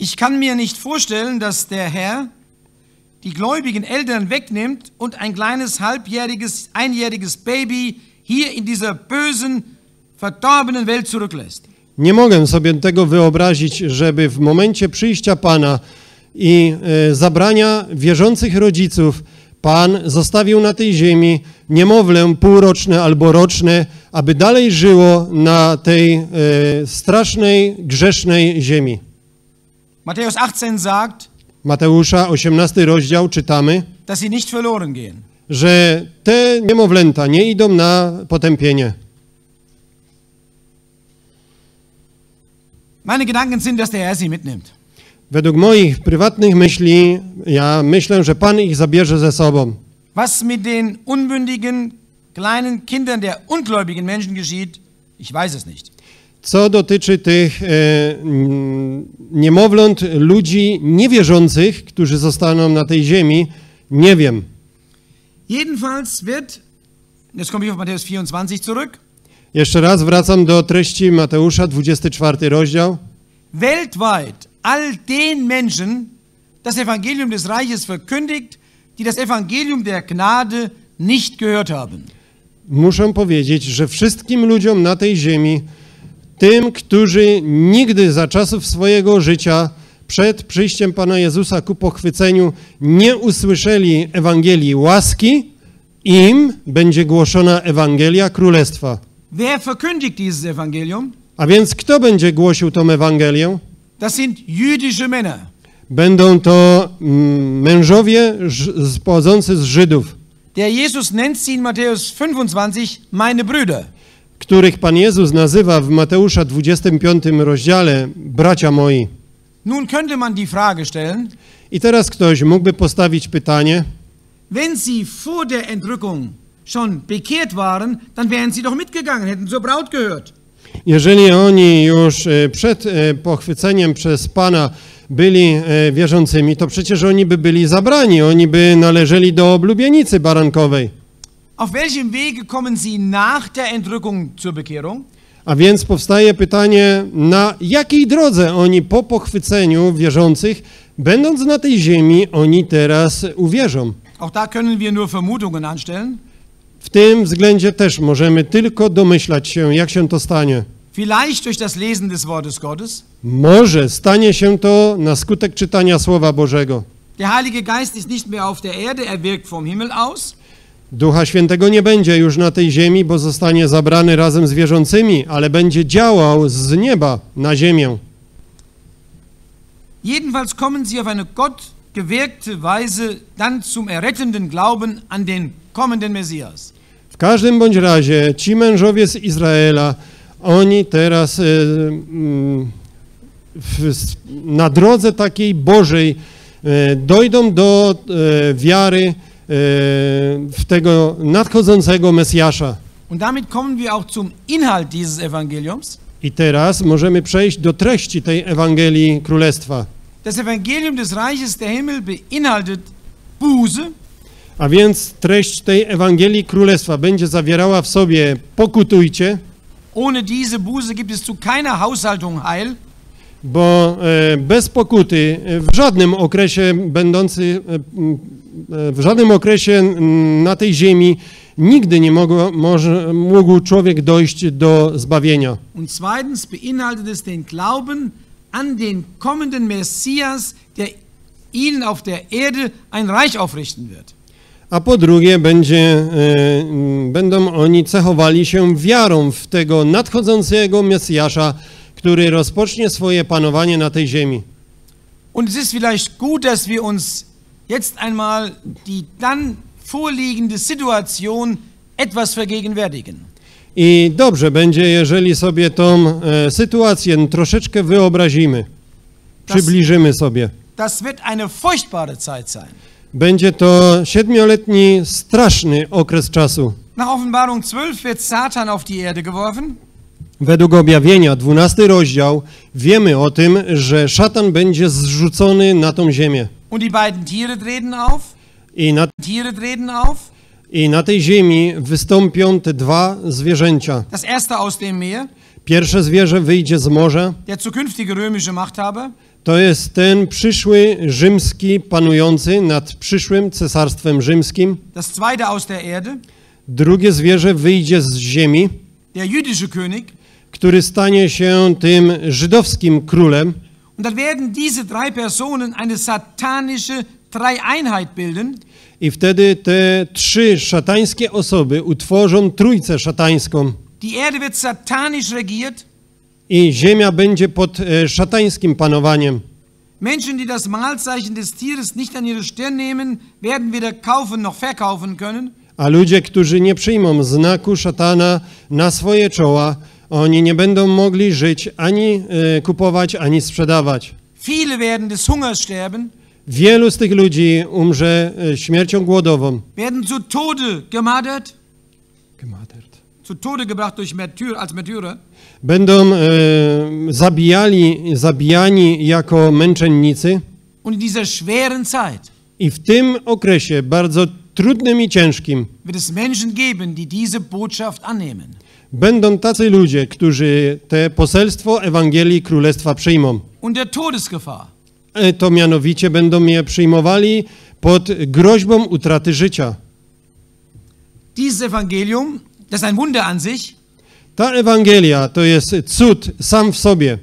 ich kann mir nicht vorstellen, dass der Herr die gläubigen Eltern wegnimmt und ein kleines halbjähriges, einjähriges Baby hier in dieser bösen, verdorbenen Welt zurücklässt. Nie mogę sobie tego wyobrazić, żeby w momencie przyjścia Pana i e, zabrania wierzących rodziców Pan zostawił na tej ziemi niemowlę półroczne albo roczne, aby dalej żyło na tej e, strasznej, grzesznej ziemi. Mateusz achtzehn sagt, Mateusza osiemnasty rozdział czytamy, dass sie nicht verloren gehen, że te niemowlęta nie idą na potępienie. Meine Gedanken sind, dass der Herr sie mitnimmt. Według moich prywatnych myśli, ja myślę, że Pan ich zabierze ze sobą. Was mit den unmündigen kleinen Kindern der ungläubigen Menschen geschieht, ich weiß es nicht. Co dotyczy tych e, niemowląt, ludzi niewierzących, którzy zostaną na tej ziemi, nie wiem. Jedenfalls wird, jetzt komme ich auf Mateusz vierundzwanzig zurück. Jeszcze raz wracam do treści Mateusza, dwudziesty czwarty rozdział. Weltweit all den Menschen das Evangelium des Reiches verkündigt, die das Evangelium der Gnade nicht gehört haben. Muszę powiedzieć, że wszystkim ludziom na tej ziemi, tym, którzy nigdy za czasów swojego życia przed przyjściem Pana Jezusa ku pochwyceniu nie usłyszeli Ewangelii łaski, im będzie głoszona Ewangelia Królestwa. Wer verkündigt dieses Evangelium? A więc kto będzie głosił tą Ewangelię? Das sind jüdische Männer. Będą to mężowie pochodzący z Żydów. Der Jesus nennt sie in Mateusz fünfundzwanzig meine Brüder, których Pan Jezus nazywa w Mateusza dwudziestym piątym rozdziale bracia moi. Nun könnte man die Frage stellen. I teraz ktoś mógłby postawić pytanie: wenn sie vor der Entrückung schon bekehrt waren, dann wären sie doch mitgegangen, hätten zur Braut gehört. Jeżeli oni już przed pochwyceniem przez Pana byli wierzącymi, to przecież oni by byli zabrani, oni by należeli do oblubienicy barankowej. Auf welchem Wege kommen sie nach der Entrückung zur Bekehrung? A więc powstaje pytanie, na jakiej drodze oni po pochwyceniu wierzących, będąc na tej ziemi, oni teraz uwierzą. Auch da können wir nur Vermutungen anstellen. W tym względzie też możemy tylko domyślać się, jak się to stanie. Vielleicht durch das Lesen des Wortes Gottes. Może stanie się to na skutek czytania Słowa Bożego. Der Heilige Geist ist nicht mehr auf der Erde, er wirkt vom Himmel aus. Ducha Świętego nie będzie już na tej ziemi, bo zostanie zabrany razem z wierzącymi, ale będzie działał z nieba na ziemię. Jedenfalls kommen sie auf eine gottgewirkte Weise dann zum errettenden Glauben an den kommenden Messias. W każdym bądź razie ci mężowie z Izraela, oni teraz y, y, y, na drodze takiej Bożej y, dojdą do y, wiary w tego nadchodzącego Mesjasza. Und damit kommen wir auch zum Inhalt dieses Evangeliums. I teraz możemy przejść do treści tej Ewangelii Królestwa. Das Evangelium des Reiches der Himmel beinhaltet Buße. A więc treść tej Ewangelii Królestwa będzie zawierała w sobie pokutujcie. Ohne diese Buße gibt es zu keiner Haushaltung Heil. Bo bez pokuty w żadnym okresie będący, w żadnym okresie na tej ziemi nigdy nie mogło, może, mógł człowiek dojść do zbawienia. Und zweitens beinhaltet es den Glauben an den kommenden Messias, der ihnen auf der Erde ein Reich aufrichten wird. A po drugie będzie, e, będą oni cechowali się wiarą w tego nadchodzącego Mesjasza, który rozpocznie swoje panowanie na tej ziemi. Und es ist vielleicht gut, dass wir uns jetzt einmal die dann vorliegende Situation etwas vergegenwärtigen. I dobrze będzie, jeżeli sobie tą e, sytuację troszeczkę wyobrazimy, das, przybliżymy sobie. Das wird eine furchtbare Zeit sein. Będzie to siedmioletni, straszny okres czasu. Nach Offenbarung zwölf wird Satan auf die Erde geworfen. Według objawienia, dwunasty rozdział, wiemy o tym, że szatan będzie zrzucony na tą ziemię. Und die beiden Tiere treten auf. I na, Tiere treten auf. I na tej ziemi wystąpią te dwa zwierzęcia. Das erste aus dem Meer. Pierwsze zwierzę wyjdzie z morza. Der zukünftige römische Machthaber. To jest ten przyszły rzymski panujący nad przyszłym cesarstwem rzymskim. Das zweite aus der Erde. Drugie zwierzę wyjdzie z ziemi. Der jüdische König. Który stanie się tym żydowskim królem. Und dann werden diese drei Personen eine satanische Dreieinheit bilden. I wtedy te trzy szatańskie osoby utworzą trójcę szatańską. Die Erde wird satanisch regiert. I ziemia będzie pod e, szatańskim panowaniem. Menschen, die das Mahlzeichen des Tieres nicht an ihre Stirn nehmen, werden weder kaufen noch verkaufen können. A ludzie, którzy nie przyjmą znaku szatana na swoje czoła, oni nie będą mogli żyć, ani e, kupować, ani sprzedawać. Viele werden des Hungers sterben. Wielu z tych ludzi umrze e, śmiercią głodową. Werden zu Tode gemartert. Gemartert. Zu Tode gebracht durch Märtyrer, als Märtyrer. Będą e, zabijali, zabijani jako męczennicy. Und in dieser schweren Zeit. I w tym okresie bardzo trudnym i ciężkim. Wird es Menschen geben, die diese Botschaft annehmen. Będą tacy ludzie, którzy te poselstwo Ewangelii Królestwa przyjmą. To mianowicie będą je przyjmowali pod groźbą utraty życia. Ta Ewangelia to jest cud sam w sobie.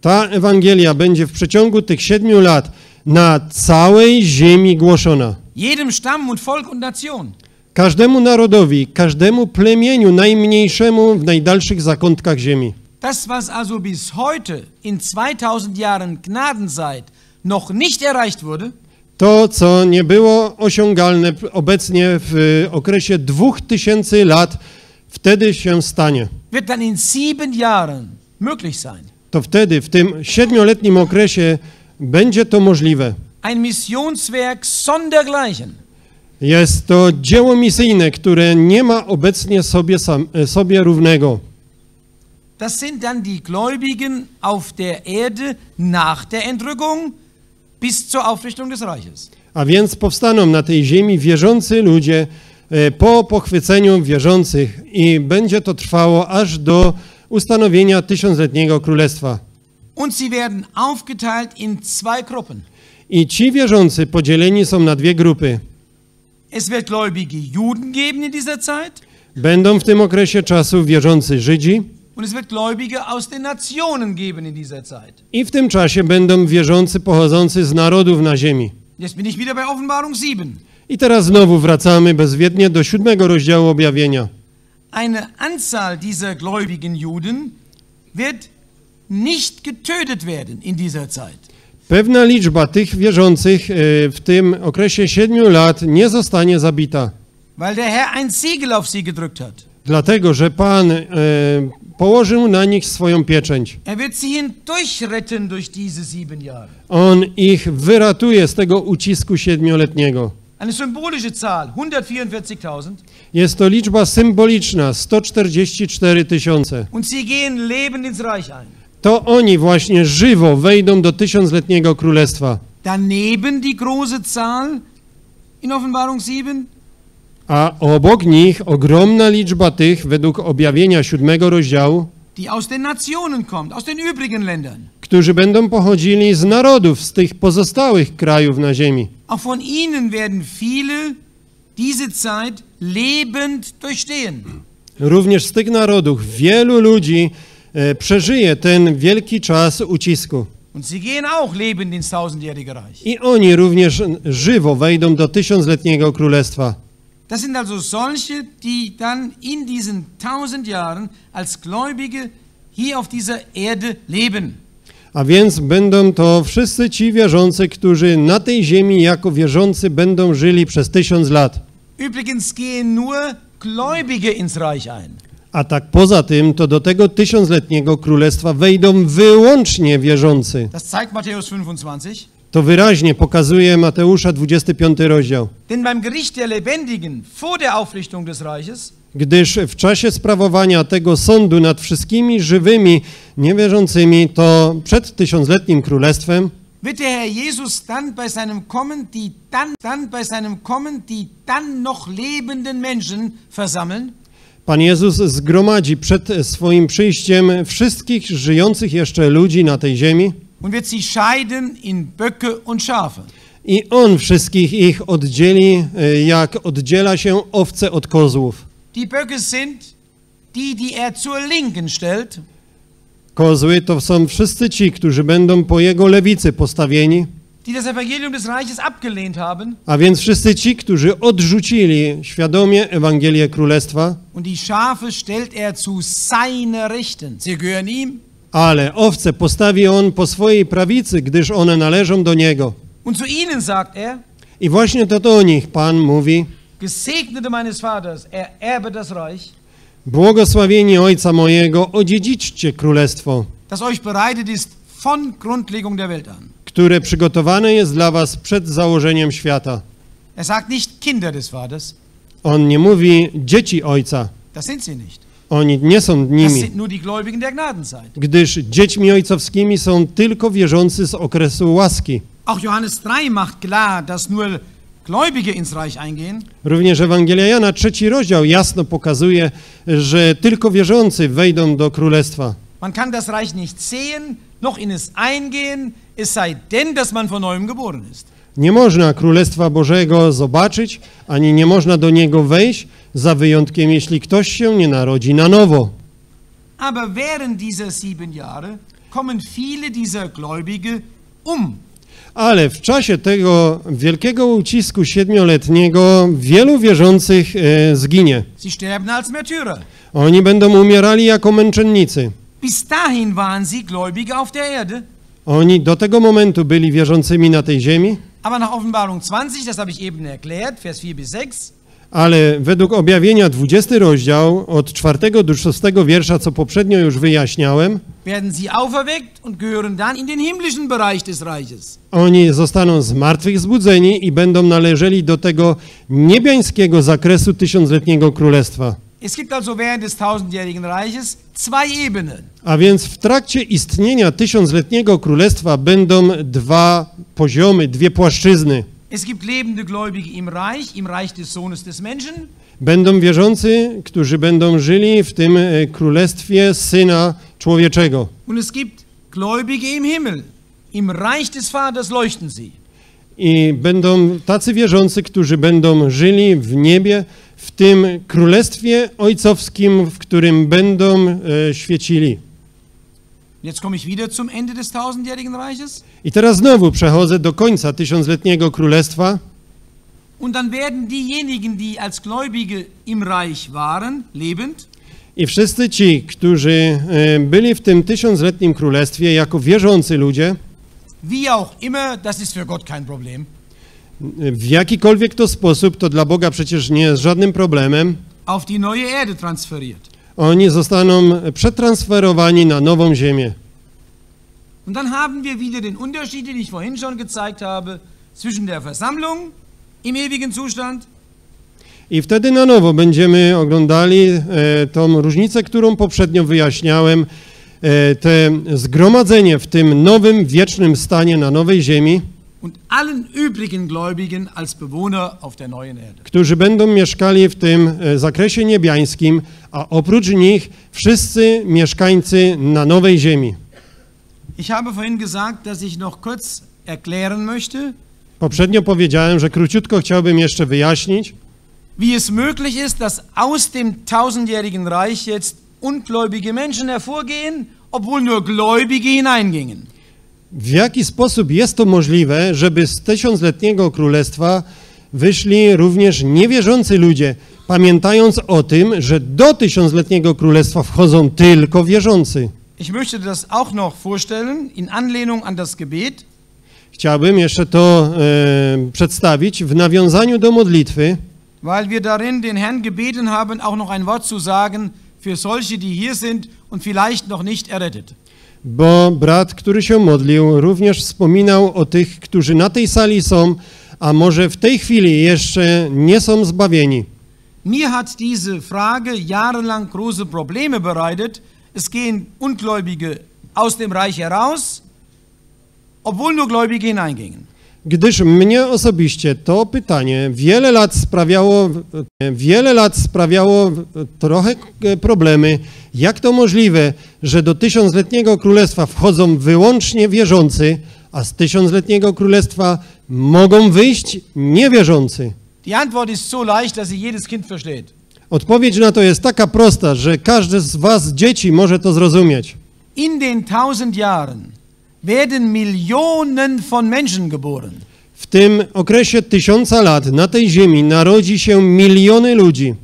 Ta Ewangelia będzie w przeciągu tych siedmiu lat na całej ziemi głoszona. Jedem Stamm und Volk und Nation. Każdemu narodowi, każdemu plemieniu najmniejszemu w najdalszych zakątkach ziemi. Das, was also bis heute in zweitausend Jahren Gnadenzeit noch nicht erreicht wurde, to, co nie było osiągalne obecnie w okresie dwóch tysięcy lat, wtedy się stanie. Wird dann in sieben Jahren möglich sein. To wtedy, w tym siedmioletnim okresie, będzie to możliwe. Ein Missionswerk sondergleichen. Jest to dzieło misyjne, które nie ma obecnie sobie, sam, sobie równego. Das sind dann die Gläubigen auf der Erde nach der Entrückung bis zur Aufrichtung des Reiches. A więc powstaną na tej ziemi wierzący ludzie po pochwyceniu wierzących i będzie to trwało aż do ustanowienia tysiącletniego królestwa. Und sie werden aufgeteilt in zwei Gruppen. I ci wierzący podzieleni są na dwie grupy. Es wird gläubige Juden geben in dieser Zeit. Będą w tym okresie czasu wierzący Żydzi. Und es wird gläubige aus den Nationen geben in dieser Zeit. I w tym czasie będą wierzący pochodzący z narodów na ziemi. Jetzt bin ich wieder bei Offenbarung sieben. I teraz znowu wracamy bezwiednie do siódmego rozdziału objawienia. Eine Anzahl dieser gläubigen Juden wird nicht getötet werden in dieser Zeit. Pewna liczba tych wierzących w tym okresie siedmiu lat nie zostanie zabita. Weil der Herr ein Siegel auf sie gedrückt hat. Dlatego, że Pan e, położył na nich swoją pieczęć. Er wird sie hindurchretten durch diese sieben Jahre. On ich wyratuje z tego ucisku siedmioletniego. Eine symbolische Zahl, hundertvierundvierzigtausend. Jest to liczba symboliczna, sto czterdzieści cztery tysiące. Und sie gehen lebend ins Reich ein. To oni właśnie żywo wejdą do tysiącletniego królestwa. Daneben die große Zahl in Offenbarung sieben. A obok nich ogromna liczba tych według objawienia siódmego rozdziału, die aus den Nationen kommt, aus den übrigen Ländern. Którzy będą pochodzili z narodów, z tych pozostałych krajów na ziemi. Auch von ihnen werden viele diese Zeit lebend durchstehen. Również z tych narodów wielu ludzi przeżyje ten wielki czas ucisku. I oni również żywo wejdą do tysiącletniego królestwa. Das sind also solche, die dann in diesen tausend Jahren als Gläubige hier auf dieser Erde leben. A więc będą to wszyscy ci wierzący, którzy na tej ziemi jako wierzący będą żyli przez tysiąc lat. Übrigens gehen nur Gläubige ins Reich ein. A tak poza tym, to do tego tysiącletniego królestwa wejdą wyłącznie wierzący. Das zeigt Mateusz fünfundzwanzig. To wyraźnie pokazuje Mateusza dwudziesty piąty rozdział. Denn beim Gericht der Lebendigen vor der Aufrichtung des Reiches, gdyż w czasie sprawowania tego sądu nad wszystkimi żywymi, niewierzącymi, to przed tysiącletnim królestwem Pan Jezus zgromadzi przed swoim przyjściem wszystkich żyjących jeszcze ludzi na tej ziemi i On wszystkich ich oddzieli, jak oddziela się owce od kozłów. Die Böcke sind die, die er zur Linken stellt. Kozły to są wszyscy ci, którzy będą po jego lewicy postawieni. Die das Evangelium des Reiches abgelehnt haben. A więc wszyscy ci, którzy odrzucili świadomie Ewangelię Królestwa. Und die Schafe stellt er zu seiner Rechten. Sie gehören ihm. Ale owce postawi on po swojej prawicy, gdyż one należą do niego. Und zu ihnen sagt er. I właśnie to do nich Pan mówi. Gesegnete meines Vaters, ererbe das Reich. Błogosławieni Ojca mojego, odziedziczcie królestwo, das euch bereitet ist von Grundlegung der Welt an. Które przygotowane jest dla was przed założeniem świata. Er sagt nicht Kinder des Vaters. On nie mówi dzieci Ojca. Das sind sie nicht. Oni nie są nimi. Das sind nur die Gläubigen der Gnadenzeit. Gdyż dziećmi ojcowskimi są tylko wierzący z okresu łaski. Auch Johannes drei macht klar, dass nur Gläubige ins Reich eingehen. Również Ewangelia Jana, trzeci rozdział, jasno pokazuje, że tylko wierzący wejdą do królestwa. Man kann das Reich nicht sehen, noch in es eingehen, es sei denn, dass man von neuem geboren ist. Nie można Królestwa Bożego zobaczyć, ani nie można do niego wejść, za wyjątkiem, jeśli ktoś się nie narodzi na nowo. Aber während dieser sieben Jahre kommen viele dieser Gläubige um. Ale w czasie tego wielkiego ucisku siedmioletniego wielu wierzących e, zginie. Oni będą umierali jako męczennicy. Oni do tego momentu byli wierzącymi na tej ziemi. Ale według objawienia dwudziesty rozdział od czwartego do szóstego wiersza, co poprzednio już wyjaśniałem, oni zostaną zmartwychwzbudzeni i będą należeli do tego niebiańskiego zakresu tysiącletniego królestwa. A więc w trakcie istnienia tysiącletniego królestwa będą dwa poziomy, dwie płaszczyzny. Es gibt lebende Gläubige im Reich, im Reich des Sohnes des Menschen. Będą wierzący, którzy będą żyli w tym królestwie Syna Człowieczego. Und es gibt Gläubige im Himmel, im Reich des Vaters leuchten sie. I będą tacy wierzący, którzy będą żyli w niebie, w tym królestwie ojcowskim, w którym będą e, świecili. Jetzt komme ich wieder zum Ende des tausendjährigen Reiches. I teraz znowu przechodzę do końca tysiącletniego królestwa. Und dann werden diejenigen, die als Gläubige im Reich waren, lebend. I wszyscy ci, którzy byli w tym tysiącletnim królestwie jako wierzący ludzie, wie auch immer, das ist für Gott kein Problem. W jakikolwiek to sposób, to dla Boga przecież nie jest żadnym problemem. Auf die neue Erde transferiert. Oni zostaną przetransferowani na nową ziemię. Und dann haben wir wieder den Unterschied, den ich vorhin schon gezeigt habe, zwischen der Versammlung im ewigen Zustand. I wtedy na nowo będziemy oglądali e, tą różnicę, którą poprzednio wyjaśniałem, e, to zgromadzenie w tym nowym, wiecznym stanie na nowej ziemi, und allen übrigen Gläubigen als Bewohner auf der neuen Erde. Którzy będą mieszkali w tym zakresie niebiańskim, a oprócz nich wszyscy mieszkańcy na nowej ziemi. Ich habe vorhin gesagt, dass ich noch kurz erklären möchte. Poprzednio powiedziałem, że króciutko chciałbym jeszcze wyjaśnić, wie es möglich ist, dass aus dem tausendjährigen Reich jetzt ungläubige Menschen hervorgehen, obwohl nur Gläubige hineingingen. W jaki sposób jest to możliwe, żeby z tysiącletniego królestwa wyszli również niewierzący ludzie, pamiętając o tym, że do tysiącletniego królestwa wchodzą tylko wierzący. Ich möchte das auch noch vorstellen in Anlehnung an das Gebet. Chciałbym jeszcze to e, przedstawić w nawiązaniu do modlitwy. Weil wir darin den Herrn gebeten haben, auch noch ein Wort zu sagen für solche, die hier sind und vielleicht noch nicht errettet. Bo brat, który się modlił, również wspominał o tych, którzy na tej sali są, a może w tej chwili jeszcze nie są zbawieni. Mir hat diese Frage jahrelang große Probleme bereitet. Es gehen Ungläubige aus dem Reich heraus, obwohl nur Gläubige hineingingen. Gdyż mnie osobiście to pytanie wiele lat sprawiało, wiele lat sprawiało trochę problemy. Jak to możliwe, że do tysiącletniego królestwa wchodzą wyłącznie wierzący, a z tysiącletniego królestwa mogą wyjść niewierzący? Die Antwort ist so leicht, dass sie jedes Kind versteht. Odpowiedź na to jest taka prosta, że każdy z was dzieci może to zrozumieć. In den tausend Jahren werden Millionen von Menschen geboren. W tym okresie tysiąca lat na tej ziemi narodzi się miliony ludzi.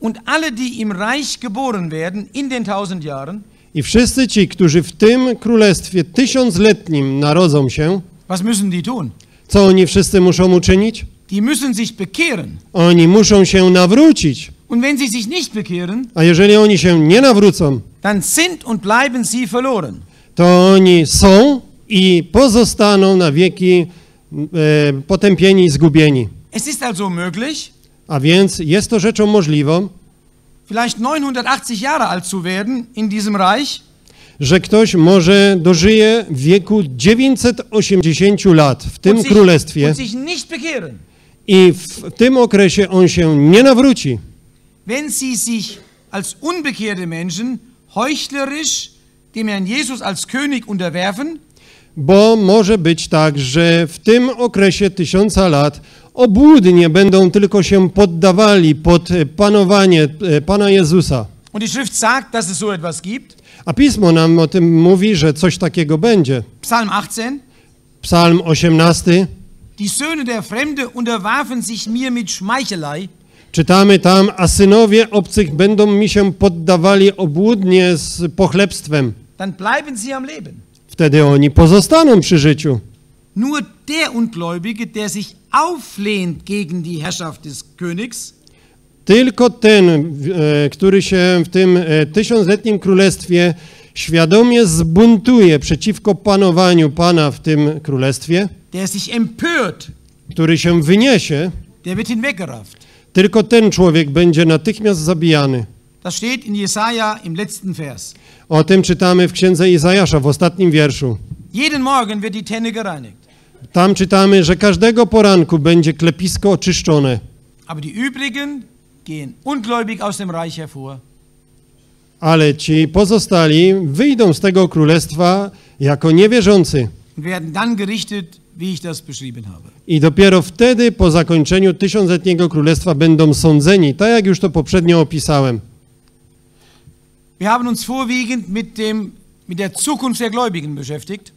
Und alle, die im Reich geboren werden, in den tausend Jahren. I wszyscy ci, którzy w tym królestwie tysiącletnim narodzą się. Was müssen die tun? Co oni wszyscy muszą uczynić? Die müssen sich bekehren. Oni muszą się nawrócić. Und wenn sie sich nicht bekehren, a jeżeli oni się nie nawrócą, dann sind und bleiben sie verloren. To oni są i pozostaną na wieki e, potępieni i zgubieni. Es ist also möglich, a więc jest to rzeczą możliwą, vielleicht neunhundertachtzig Jahre alt zu werden in diesem Reich, że ktoś może dożyje wieku dziewięćset osiemdziesięciu lat w tym und królestwie sich, und sich nicht bekehren. I w tym okresie on się nie nawróci. Wenn sie sich als unbekehrte Menschen heuchlerisch dem Herrn Jesus als König unterwerfen, bo może być tak, że w tym okresie tysiąca lat obłudnie będą tylko się poddawali pod panowanie Pana Jezusa. Und die Schrift sagt, dass es so etwas gibt. A Pismo nam o tym mówi, że coś takiego będzie. Psalm achtzehn. Psalm osiemnasty. Die Söhne der Fremde unterwarfen sich mir mit Schmeichelei. Czytamy tam, a synowie obcych będą mi się poddawali obłudnie z pochlebstwem. Dann bleiben sie am Leben. Wtedy oni pozostaną przy życiu. Nur der Ungläubige, der sich auflehnt gegen die Herrschaft des Königs. Tylko ten, który się w tym tysiącletnim królestwie świadomie zbuntuje przeciwko panowaniu Pana w tym królestwie, der sich empört, który się wyniesie, der wird hinweggerafft. Tylko ten człowiek będzie natychmiast zabijany. Das steht in Jesaja im letzten Vers. O tym czytamy w Księdze Izajasza w ostatnim wierszu. Jeden Morgen wird die Tenne gereinigt. Tam czytamy, że każdego poranku będzie klepisko oczyszczone. Aber die übrigen gehen ungläubig aus dem Reich hervor. Ale ci pozostali wyjdą z tego królestwa jako niewierzący. Werden dann gerichtet, wie ich das beschrieben habe. I dopiero wtedy, po zakończeniu tysiącletniego królestwa, będą sądzeni, tak jak już to poprzednio opisałem. Wir haben uns vorwiegend mit dem, mit der Zukunft der Gläubigen beschäftigt.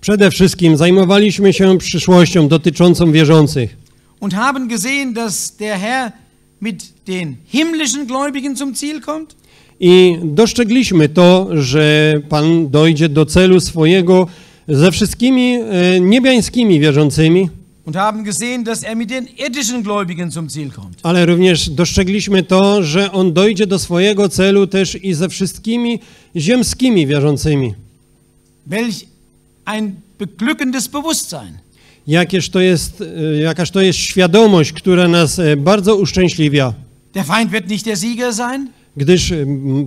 Przede wszystkim zajmowaliśmy się przyszłością dotyczącą wierzących. Und haben gesehen, dass der Herr mit den himmlischen Gläubigen zum Ziel kommt. I dostrzegliśmy to, że Pan dojdzie do celu swojego ze wszystkimi e, niebiańskimi wierzącymi. Und haben gesehen, dass er mit den irdischen Gläubigen zum Ziel kommt. Ale również dostrzegliśmy to, że on dojdzie do swojego celu też i ze wszystkimi ziemskimi wierzącymi. Welch ein beglückendes Bewusstsein. Jakież to jest, jakaż to jest świadomość, która nas bardzo uszczęśliwia. Der Feind wird nicht der Sieger sein. Gdyż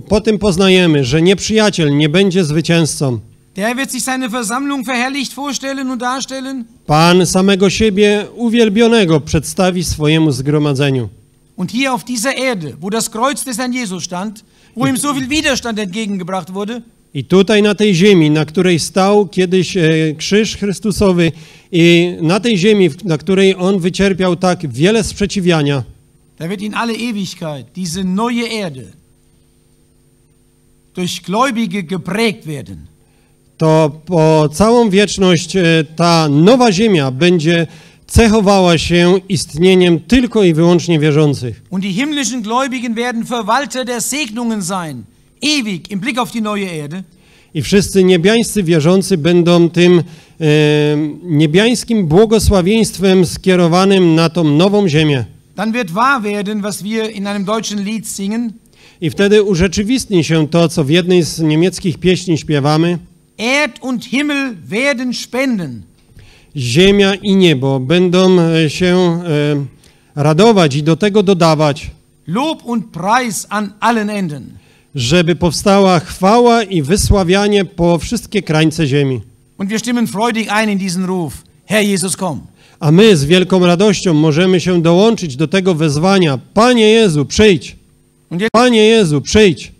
po tym poznajemy, że nieprzyjaciel nie będzie zwycięzcą. Der wird sich seine Versammlung verherrlicht vorstellen und darstellen. Pan samego siebie uwielbionego przedstawi swojemu zgromadzeniu. Und hier auf dieser Erde, wo das Kreuz des Herrn Jesus stand, wo ihm so viel Widerstand entgegengebracht wurde. I tutaj na tej ziemi, na której stał kiedyś e, krzyż Chrystusowy, i na tej ziemi, na której on wycierpiał tak wiele sprzeciwiania. Da wird in alle Ewigkeit diese neue Erde durch Gläubige geprägt werden. To po całą wieczność ta nowa ziemia będzie cechowała się istnieniem tylko i wyłącznie wierzących. Und die himmlischen Gläubigen werden Verwalter der Segnungen sein ewig im Blick auf die neue Erde. I wszyscy niebiańscy wierzący będą tym e, niebiańskim błogosławieństwem skierowanym na tą nową ziemię. Dann wird wahr werden, was wir in einem deutschen Lied singen. I wtedy urzeczywistni się to, co w jednej z niemieckich pieśni śpiewamy. Erd und Himmel werden spenden. Ziemia i niebo będą się e, radować i do tego dodawać. Lob und Preis an allen Enden. Żeby powstała chwała i wysławianie po wszystkie krańce ziemi. Und wir stimmen freudig ein in diesen Ruf. Herr Jesus, komm. A my z wielką radością możemy się dołączyć do tego wezwania. Panie Jezu, przyjdź. Panie Jezu, przyjdź.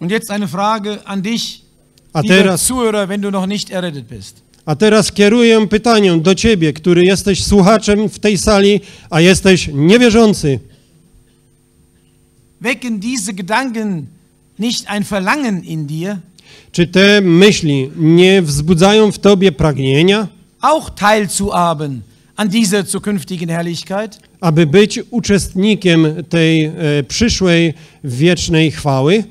Und jetzt eine Frage an dich, lieber Zuhörer, wenn du noch nicht errettet bist. A teraz kieruję pytaniem do ciebie, który jesteś słuchaczem w tej sali, a jesteś niewierzący. Wecken diese Gedanken nicht ein Verlangen in dir? Czy te myśli nie wzbudzają w tobie pragnienia? Auch teilzuhaben an dieser zukünftigen Herrlichkeit? Aby być uczestnikiem tej e, przyszłej wiecznej chwały?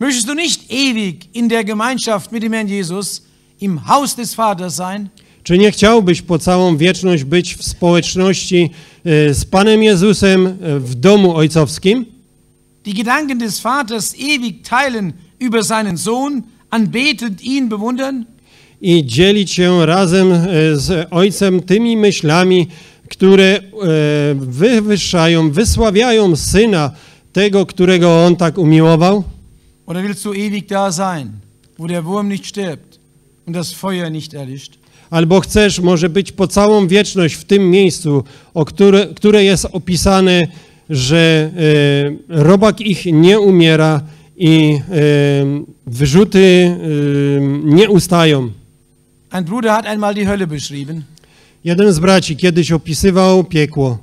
Möchtest du nicht ewig in der Gemeinschaft mit dem Herrn Jesus im Haus des Vaters sein? Czy nie chciałbyś po całą wieczność być w społeczności e, z Panem Jezusem e, w domu ojcowskim? Die Gedanken des Vaters ewig teilen über seinen Sohn, anbetend ihn bewundern? I dzielić się razem z Ojcem tymi myślami, które wywyższają, wysławiają Syna, tego, którego On tak umiłował? Oder willst du ewig da sein, wo der Wurm nicht stirbt und das Feuer nicht erlischt? Albo chcesz może być po całą wieczność w tym miejscu, o które, które jest opisane, że e, robak ich nie umiera i e, wyrzuty e, nie ustają. Ein Bruder hat einmal die Hölle beschrieben. Jeden z braci kiedyś opisywał piekło.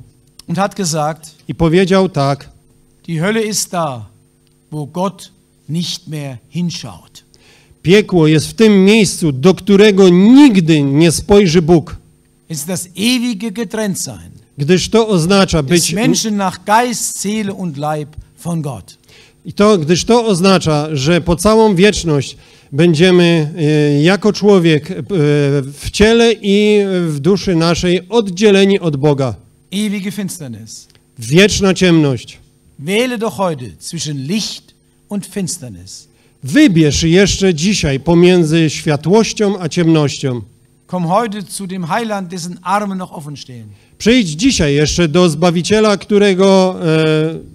Und hat gesagt, i powiedział tak. Die Hölle ist da, wo Gott nicht mehr hinschaut. Piekło jest w tym miejscu, do którego nigdy nie spojrzy Bóg. Ist das ewige Getrenntsein. Gdyż to oznacza być Menschen nach Geist, Seele und Leib von Gott. I to, gdyż to oznacza, że po całą wieczność będziemy e, jako człowiek e, w ciele i w duszy naszej oddzieleni od Boga. Ewige Finsternis. Wieczna ciemność. Wähle doch heute zwischen Licht und Finsternis. Wybierz jeszcze dzisiaj pomiędzy światłością a ciemnością. Komm heute zu dem Heiland, dessen Arme noch offen stehen. Przyjdź dzisiaj jeszcze do Zbawiciela, którego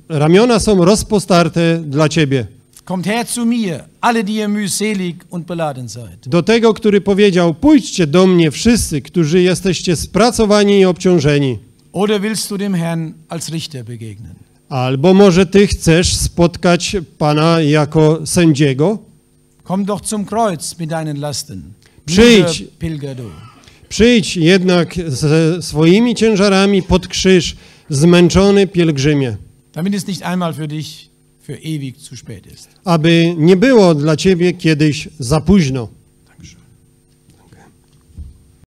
e, ramiona są rozpostarte dla ciebie. Kommt her zu mir, alle die ihr mühselig und beladen seid. Do tego, który powiedział: pójdźcie do mnie wszyscy, którzy jesteście spracowani i obciążeni. Oder willst du dem Herrn als Richter begegnen? Albo może ty chcesz spotkać Pana jako sędziego? Komm doch zum Kreuz mit deinen Lasten. Przyjdź, przyjdź jednak ze swoimi ciężarami pod krzyż, zmęczony pielgrzymie. Damit es nicht einmal für dich für ewig zu spät ist. Aby nie było dla ciebie kiedyś za późno.